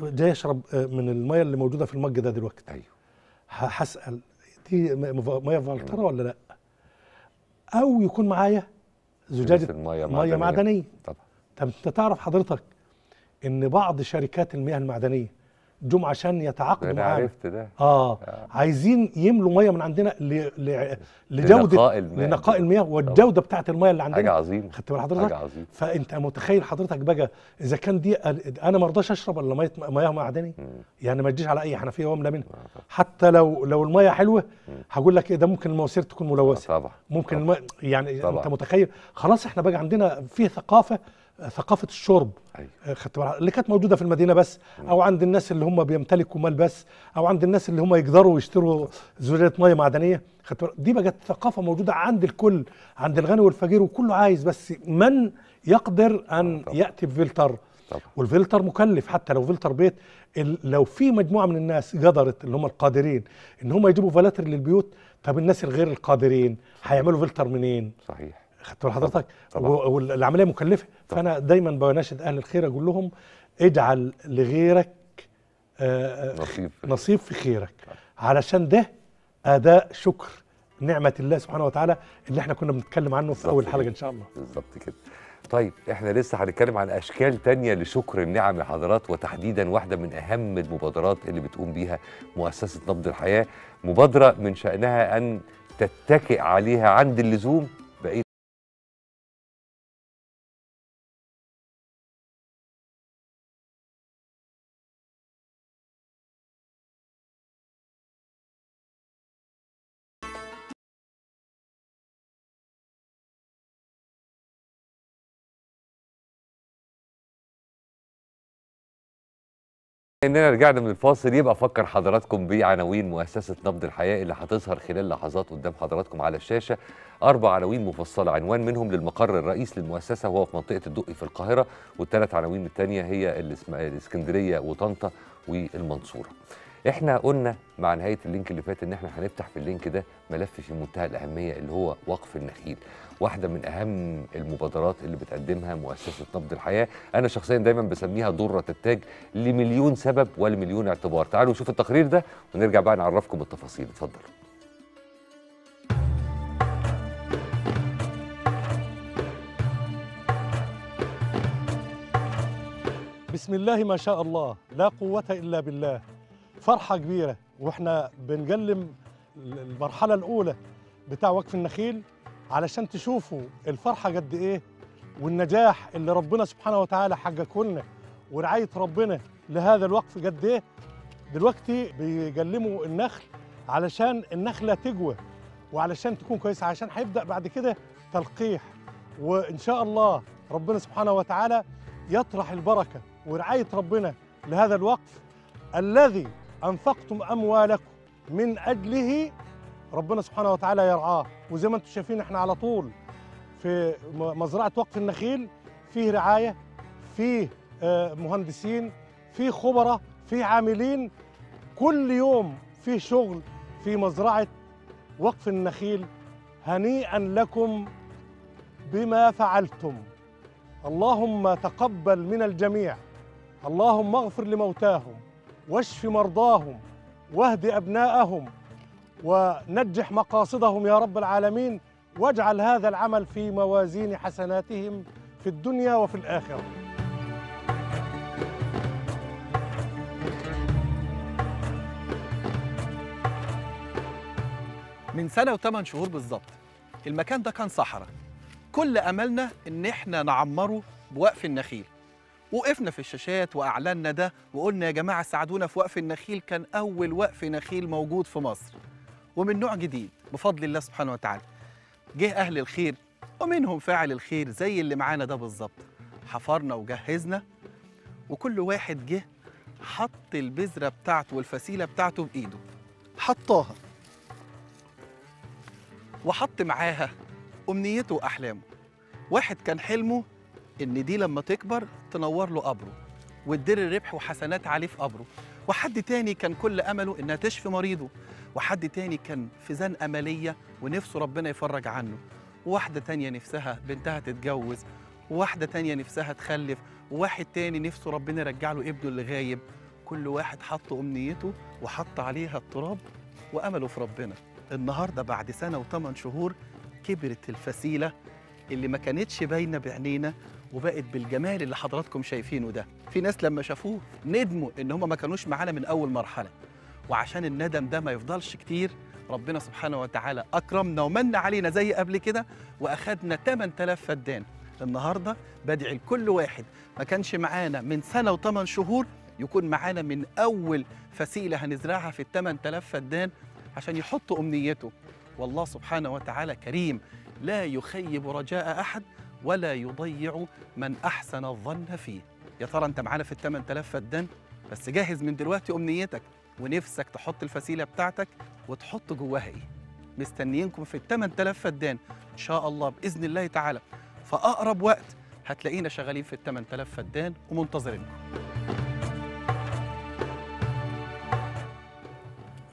جاي اشرب من المياه اللي موجودة في المج ده دلوقتي، ايوه، هسأل دي ميه فلترة ولا لا، او يكون معايا زجاجة ميه معدنية. طب انت تعرف حضرتك ان بعض شركات المياه المعدنية جم عشان يتعاقدوا معانا، عرفت ده، عايزين يملوا ميه من عندنا لجودة لنقاء المياه والجودة بتاعة المياه اللي عندنا. حاجة عظيمة، خدت بال حضرتك، حاجة عظيمة. فانت متخيل حضرتك بقى اذا كان دي انا ما رضاش اشرب الا ميه معدنية، يعني ما تجيش على اي حنفية واملى منها، حتى لو الميه حلوة هقول لك ايه ده، ممكن المواسير تكون ملوثة، ممكن المياه، يعني انت متخيل. خلاص احنا بقى عندنا فيه ثقافة الشرب، أيوة، اللي كانت موجودة في المدينة بس، أو عند الناس اللي هم بيمتلكوا مال بس، أو عند الناس اللي هم يقدروا يشتروا زجاجة مية معدنية. دي بقت ثقافة موجودة عند الكل، عند الغني والفقير، وكله عايز، بس من يقدر أن يأتي بفلتر، والفلتر مكلف، حتى لو فلتر بيت. لو في مجموعة من الناس قدرت، اللي هم القادرين، إن هم يجيبوا فلاتر للبيوت، طب الناس الغير القادرين هيعملوا فلتر منين؟ صحيح، خدت بال حضرتك، والعمليه مكلفه. فانا دايما بناشد اهل الخير، اقول لهم اجعل لغيرك نصيب في خيرك، علشان ده اداء شكر نعمه الله سبحانه وتعالى اللي احنا كنا بنتكلم عنه في اول حلقه ان شاء الله. بالظبط كده. طيب احنا لسه هنتكلم عن اشكال تانية لشكر النعم يا حضرات، وتحديدا واحده من اهم المبادرات اللي بتقوم بيها مؤسسه نبض الحياه، مبادره من شانها ان تتكئ عليها عند اللزوم بقية اننا رجعنا من الفاصل. يبقى افكر حضراتكم بعناوين مؤسسه نبض الحياه اللي هتظهر خلال لحظات قدام حضراتكم على الشاشه. 4 عناوين مفصله، عنوان منهم للمقر الرئيس للمؤسسه وهو في منطقه الدقي في القاهره، والثلاث عناوين الثانيه هي الاسكندريه وطنطا والمنصوره. احنا قلنا مع نهايه اللينك اللي فات ان احنا هنفتح في اللينك ده ملف في منتهى الاهميه، اللي هو وقف النخيل، واحده من اهم المبادرات اللي بتقدمها مؤسسه نبض الحياه. انا شخصيا دايما بسميها دره التاج، لمليون سبب ولمليون اعتبار. تعالوا نشوف التقرير ده ونرجع بقى نعرفكم التفاصيل. اتفضل. بسم الله ما شاء الله، لا قوه الا بالله. فرحه كبيره واحنا بنجلم المرحله الاولى بتاع وقف النخيل، علشان تشوفوا الفرحه قد ايه، والنجاح اللي ربنا سبحانه وتعالى حققه لنا، ورعايه ربنا لهذا الوقف قد ايه. دلوقتي بيجلموا النخل علشان النخله تجوى، وعلشان تكون كويسه، علشان هيبدا بعد كده تلقيح. وإن شاء الله ربنا سبحانه وتعالى يطرح البركة ورعاية ربنا لهذا الوقف الذي أنفقتم أموالكم من أجله، ربنا سبحانه وتعالى يرعاه. وزي ما انتم شايفين احنا على طول في مزرعة وقف النخيل، فيه رعاية، فيه مهندسين، فيه خبراء، فيه عاملين، كل يوم فيه شغل في مزرعة وقف النخيل. هنيئا لكم بما فعلتم، اللهم تقبل من الجميع، اللهم اغفر لموتاهم واشف مرضاهم واهد أبناءهم ونجح مقاصدهم يا رب العالمين، واجعل هذا العمل في موازين حسناتهم في الدنيا وفي الآخرة. من سنة وثمان شهور بالظبط المكان ده كان صحراء، كل أملنا إن إحنا نعمره بوقف النخيل. وقفنا في الشاشات وأعلنا ده وقلنا يا جماعة ساعدونا في وقف النخيل، كان أول وقف نخيل موجود في مصر ومن نوع جديد بفضل الله سبحانه وتعالى. جه أهل الخير ومنهم فاعل الخير زي اللي معانا ده بالظبط، حفرنا وجهزنا وكل واحد جه حط البذرة بتاعته والفسيلة بتاعته بإيده، حطاها وحط معاها أمنيته وأحلامه. واحد كان حلمه إن دي لما تكبر تنور له قبره وتدر الربح وحسنات عليه في قبره، وحد تاني كان كل أمله إنها تشفي مريضه، وحد تاني كان في زن أملية ونفسه ربنا يفرج عنه، وواحدة تانية نفسها بنتها تتجوز، وواحدة تانية نفسها تخلف، وواحد تاني نفسه ربنا يرجع له ابنه اللي غايب. كل واحد حط أمنيته وحط عليها التراب وأمله في ربنا. النهاردة بعد سنة وثمان شهور كبرت الفسيلة اللي ما كانتش باينة بعينينا وبقت بالجمال اللي حضراتكم شايفينه ده. في ناس لما شافوه ندموا إن هم ما كانوش معانا من أول مرحلة، وعشان الندم ده ما يفضلش كتير ربنا سبحانه وتعالى أكرمنا ومن علينا زي قبل كده وأخدنا 8000 فدان. النهاردة بدعي لكل واحد ما كانش معانا من سنة وثمان شهور يكون معانا من أول فسيلة هنزرعها في 8000 فدان عشان يحط أمنيته. والله سبحانه وتعالى كريم لا يخيب رجاء أحد ولا يضيع من أحسن الظن فيه. يا ترى أنت معانا في 8000 فدان، بس جاهز من دلوقتي أمنيتك ونفسك تحط الفسيلة بتاعتك وتحط جواها إيه؟ مستنيينكم في 8000 فدان إن شاء الله بإذن الله تعالى، فأقرب وقت هتلاقينا شغالين في 8000 فدان ومنتظرينكم.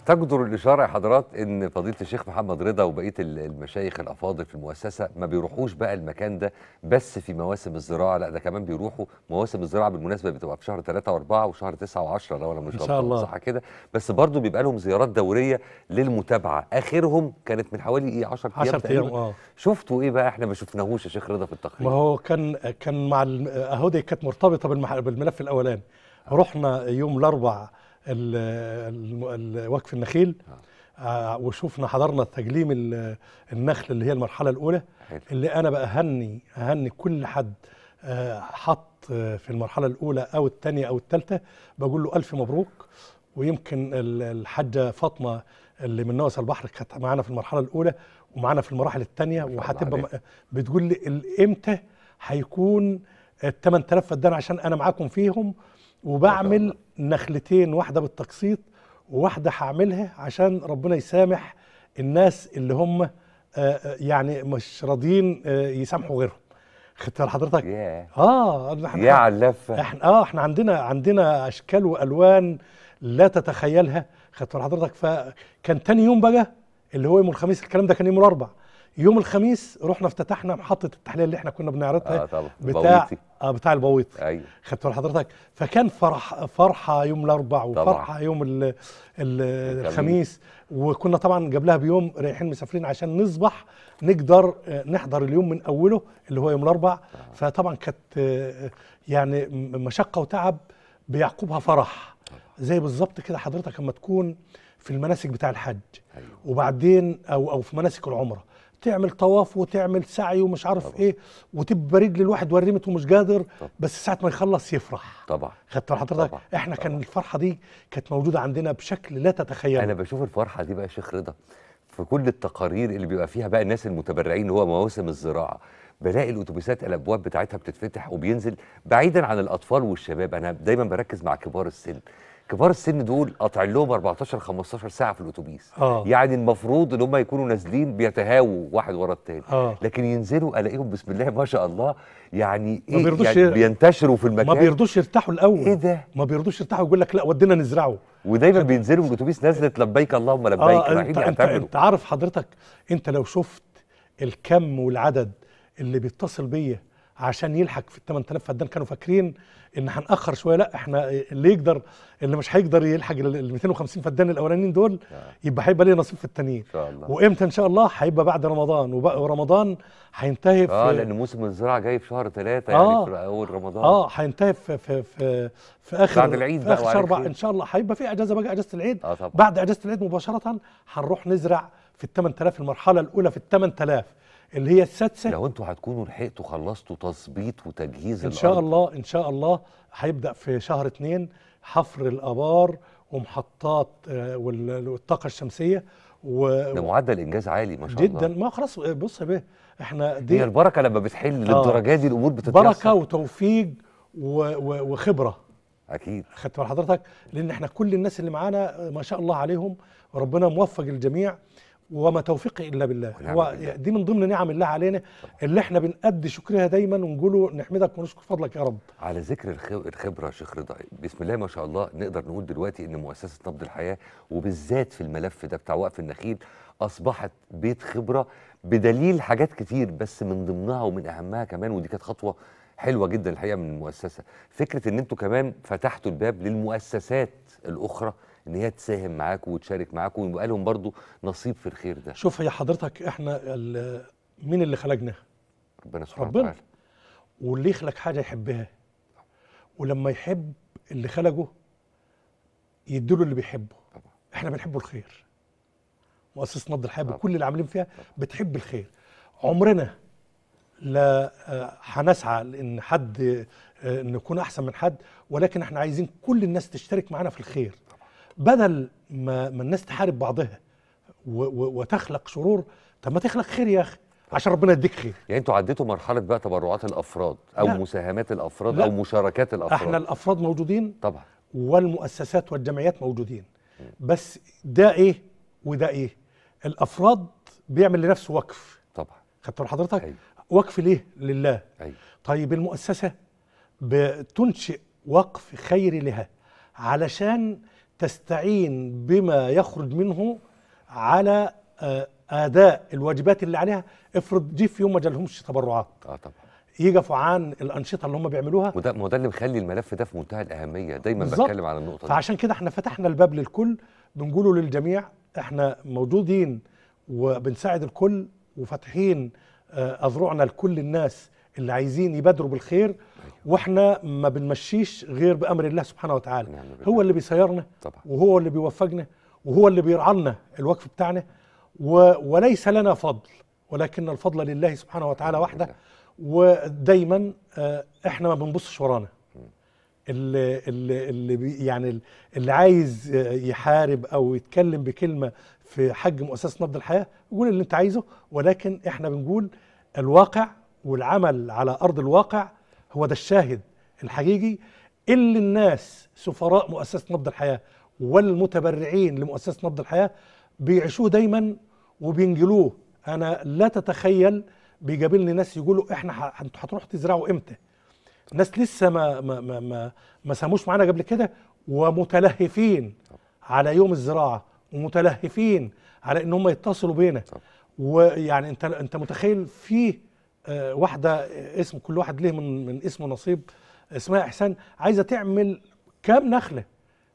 تجدر الإشارة يا حضرات إن فضيلة الشيخ محمد رضا وبقية المشايخ الأفاضل في المؤسسة ما بيروحوش بقى المكان ده بس في مواسم الزراعة، لا ده كمان بيروحوا مواسم الزراعة بالمناسبة بتبقى في شهر 3 و4 وشهر 9 و10 لو أنا مش غلطان صح كده، بس برضه بيبقى لهم زيارات دورية للمتابعة. آخرهم كانت من حوالي إيه 10 أيام شفتوا إيه بقى؟ إحنا ما شفناهوش يا شيخ رضا في التقرير. ما هو كان مع الأهودي كانت مرتبطة بالملف الأولاني. رحنا يوم الأربعاء وقف النخيل وشوفنا حضرنا تجليم النخل اللي هي المرحله الاولى، اللي انا بقى اهني كل حد حط في المرحله الاولى او الثانيه او الثالثه، بقول له الف مبروك. ويمكن الحاجه فاطمه اللي من ناقص البحر كانت معانا في المرحله الاولى ومعانا في المراحل الثانيه، وهتبقى بتقول لي امتى هيكون ال 8000 فدان عشان انا معاكم فيهم، وبعمل نخلتين واحدة بالتقسيط وواحدة هعملها عشان ربنا يسامح الناس اللي هم يعني مش راضيين يسامحوا غيرهم. خدت حضرتك؟ يا علفة احنا عندنا اشكال والوان لا تتخيلها. خدت حضرتك؟ فكان تاني يوم بقى اللي هو يوم الخميس، الكلام ده كان يوم الاربعاء. يوم الخميس رحنا افتتحنا محطة التحلية اللي احنا كنا بنعرضها بتاع الباويطي. ايوه خدت حضرتك؟ فكان فرحة يوم الاربعاء وفرحة يوم الخميس، وكنا طبعا قبلها بيوم رايحين مسافرين عشان نصبح نقدر نحضر اليوم من اوله اللي هو يوم الاربعاء. فطبعا كانت يعني مشقة وتعب بيعقبها فرح، زي بالظبط كده حضرتك لما تكون في المناسك بتاع الحج وبعدين او في مناسك العمرة تعمل طواف وتعمل سعي ومش عارف طبعا. ايه وتبقى رجل الواحد ورمت ومش قادر طبعا. بس ساعه ما يخلص يفرح طبعا. خدت حضرتك؟ احنا طبعا. كان الفرحه دي كانت موجوده عندنا بشكل لا تتخيله. انا بشوف الفرحه دي بقى يا شيخ رضا في كل التقارير اللي بيبقى فيها بقى الناس المتبرعين هو مواسم الزراعه، بلاقي الاتوبيسات الابواب بتاعتها بتتفتح وبينزل بعيدا عن الاطفال والشباب. انا دايما بركز مع كبار السن، كبار السن دول قاطعين لهم 14 15 ساعه في الاتوبيس، يعني المفروض ان هم يكونوا نازلين بيتهاووا واحد ورا التاني، لكن ينزلوا الاقيهم بسم الله ما شاء الله يعني ايه يعني بينتشروا في المكان، ما بيرضوش يرتاحوا الاول. ايه ده؟ ما بيرضوش يرتاحوا، يقول لك لا ودينا نزرعه. ودايما بينزلوا من الاتوبيس نازله لبيك اللهم لبيك. انت عارف حضرتك، انت لو شفت الكم والعدد اللي بيتصل بيا عشان يلحق في ال 8000 فدان، كانوا فاكرين ان هنأخر شويه، لا احنا اللي يقدر، اللي مش هيقدر يلحق ال 250 فدان الاولانيين دول يبقى هيبقى ليه نصيب في التانيين. وامتى ان شاء الله؟ هيبقى بعد رمضان، ورمضان هينتهي في لان موسم الزراعه جاي في شهر 3 يعني في اول رمضان هينتهي في في في, في اخر بعد العيد في اخر 4 ان شاء الله هيبقى في اجازه بقى، اجازه العيد. بعد اجازه العيد مباشره هنروح نزرع في ال 8000، المرحله الاولى في ال 8000 اللي هي السادسه. لو انتوا هتكونوا لحقتوا خلصتوا تظبيط وتجهيز ان شاء الله، ان شاء الله هيبدا في شهر 2 حفر الابار ومحطات والطاقه الشمسيه ده معدل انجاز عالي ما شاء الله جدا. ما خلاص بص يا بيه، احنا دي هي البركه لما بتحل للدرجه دي الامور بتتيسر، بركه وتوفيق وخبره اكيد. خدت مع حضرتك، لان احنا كل الناس اللي معانا ما شاء الله عليهم ربنا موفق الجميع، وما توفيقي إلا بالله. هو دي من ضمن نعم الله علينا اللي احنا بنأدي شكرها دايما ونقوله نحمدك ونشكر فضلك يا رب. على ذكر الخبرة شيخ رضا، بسم الله ما شاء الله نقدر نقول دلوقتي إن مؤسسة نبض الحياة وبالذات في الملف ده بتاع وقف النخيل أصبحت بيت خبرة بدليل حاجات كتير، بس من ضمنها ومن أهمها كمان، ودي كانت خطوة حلوة جدا الحقيقة من المؤسسة، فكرة إن أنتوا كمان فتحتوا الباب للمؤسسات الأخرى ان هي تساهم معاكم وتشارك معاكم ويبقى لهم برضه نصيب في الخير ده. شوف يا حضرتك، احنا مين اللي خلقنا؟ ربنا سبحانه وتعالى. واللي يخلق حاجه يحبها، ولما يحب اللي خلقه يديله اللي بيحبه. طبعا. احنا بنحبه الخير. مؤسسه نبض الحياه بكل اللي عاملين فيها بتحب الخير. عمرنا لا هنسعى لان حد نكون احسن من حد، ولكن احنا عايزين كل الناس تشترك معانا في الخير. بدل ما الناس تحارب بعضها وتخلق شرور، طب ما تخلق خير يا اخي عشان ربنا يديك خير. يعني انتوا عديتوا مرحله بقى تبرعات الافراد او لا. مساهمات الافراد لا. او مشاركات الافراد. احنا الافراد موجودين طبعا، والمؤسسات والجمعيات موجودين، بس ده ايه وده ايه. الافراد بيعمل لنفسه وقف طبعا، خدت بالك حضرتك؟ أيوه. وقف ليه؟ لله. أيوه. طيب المؤسسه بتنشئ وقف خيري لها علشان تستعين بما يخرج منه على اداء الواجبات اللي عليها. افرض جه في يوم ما جالهمش تبرعات طبعا يقفوا عن الانشطه اللي هم بيعملوها، وده ما هو ده اللي مخلي الملف ده في منتهى الاهميه. دايما بتكلم على النقطه دي، فعشان كده احنا فتحنا الباب للكل، بنقوله للجميع احنا موجودين وبنساعد الكل وفاتحين اذرعنا لكل الناس اللي عايزين يبادروا بالخير. واحنا ما بنمشيش غير بامر الله سبحانه وتعالى، هو اللي بيسيرنا طبعا، وهو اللي بيوفقنا، وهو اللي بيرعلنا الوقف بتاعنا، وليس لنا فضل ولكن الفضل لله سبحانه وتعالى وحده. ودايما احنا ما بنبصش ورانا، اللي عايز يحارب او يتكلم بكلمه في حق مؤسسه نبض الحياه يقول اللي انت عايزه، ولكن احنا بنقول الواقع والعمل على أرض الواقع هو ده الشاهد الحقيقي اللي الناس سفراء مؤسسة نبض الحياة والمتبرعين لمؤسسة نبض الحياة بيعيشوه دايما وبينجلوه. أنا لا تتخيل بيقابلني ناس يقولوا إحنا هتروح تزرعوا إمتى؟ ناس لسه ما ساموش معانا قبل كده، ومتلهفين على يوم الزراعة، ومتلهفين على إن هم يتصلوا بينا. ويعني أنت متخيل فيه واحدة اسم كل واحد ليه من اسمه نصيب، اسمها إحسان، عايزة تعمل كام نخلة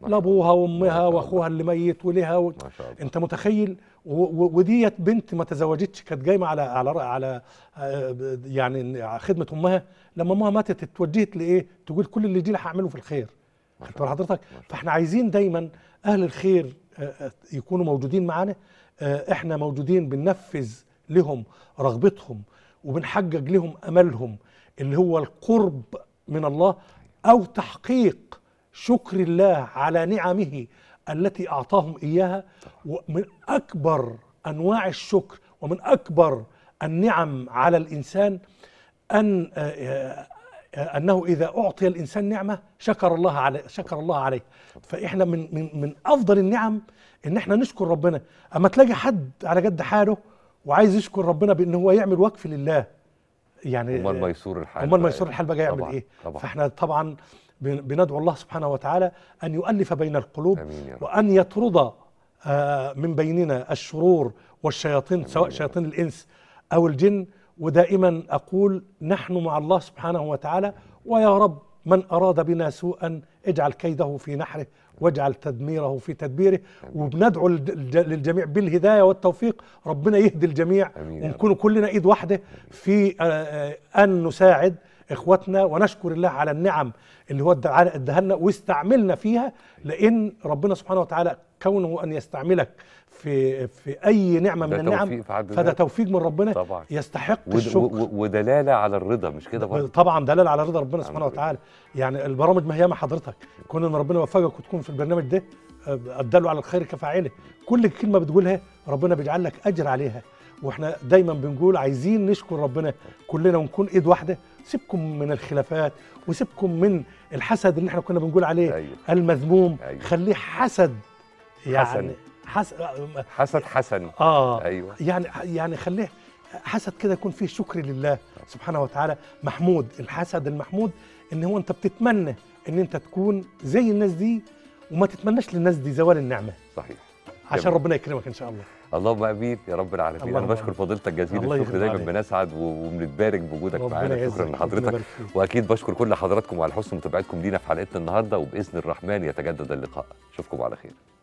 لأبوها وأمها وأخوها اللي ميت وليها أنت متخيل. وديت بنت ما تزوجتش، كانت جايمة على يعني خدمة أمها، لما أمها ماتت اتوجهت لإيه؟ تقول كل اللي يجيلي هعمله في الخير. خدت بالك حضرتك؟ فإحنا عايزين دايما أهل الخير يكونوا موجودين معانا، إحنا موجودين بننفذ لهم رغبتهم وبنحقق لهم أملهم اللي هو القرب من الله أو تحقيق شكر الله على نعمه التي أعطاهم إياها. ومن أكبر أنواع الشكر ومن أكبر النعم على الإنسان أنه إذا أعطي الإنسان نعمة شكر الله عليه. فإحنا من أفضل النعم إن إحنا نشكر ربنا. أما تلاقي حد على قد حاله وعايز يشكر ربنا بإن هو يعمل وقف لله، يعني أمال ما يسور الحال بقى يعمل طبعًا. إيه طبعًا. فإحنا طبعا بندعو الله سبحانه وتعالى أن يؤلف بين القلوب وأن يطرد من بيننا الشرور والشياطين، سواء شياطين الإنس أو الجن. ودائما أقول نحن مع الله سبحانه وتعالى، ويا رب من أراد بنا سوءا اجعل كيده في نحره واجعل تدميره في تدبيره. وبندعو للجميع بالهداية والتوفيق، ربنا يهدي الجميع ونكون كلنا إيد واحدة في أن نساعد إخوتنا ونشكر الله على النعم اللي هو ادهلنا واستعملنا فيها، لأن ربنا سبحانه وتعالى كونه أن يستعملك في أي نعمة من النعم فده توفيق من ربنا طبعاً. يستحق الشكر ودلالة على الرضا، مش كده برضه؟ طبعا دلالة على رضا ربنا سبحانه وتعالى. يعني البرامج ما هي ما حضرتك، كون أن ربنا وفقك وتكون في البرنامج ده أدلوا على الخير كفاعله، كل كلمة بتقولها ربنا بيجعل لك أجر عليها. واحنا دايما بنقول عايزين نشكر ربنا كلنا ونكون ايد واحده. سيبكم من الخلافات وسيبكم من الحسد اللي احنا كنا بنقول عليه أيوه. المذموم أيوه. خليه حسد، يعني حسد حسن ايوه، يعني خليه حسد كده يكون فيه شكر لله سبحانه وتعالى. محمود الحسد المحمود ان هو انت بتتمنى ان انت تكون زي الناس دي وما تتمناش للناس دي زوال النعمه. صحيح، عشان جميل. ربنا يكرمك ان شاء الله. اللهم امين يا رب العالمين. انا بشكر فضيلتك جزيل الشكر، دايما بنسعد وبنتبارك بوجودك معانا. شكرا لحضرتك، واكيد بشكر كل حضراتكم على حسن متابعتكم لينا في حلقتنا النهارده، وباذن الرحمن يتجدد اللقاء. اشوفكم على خير.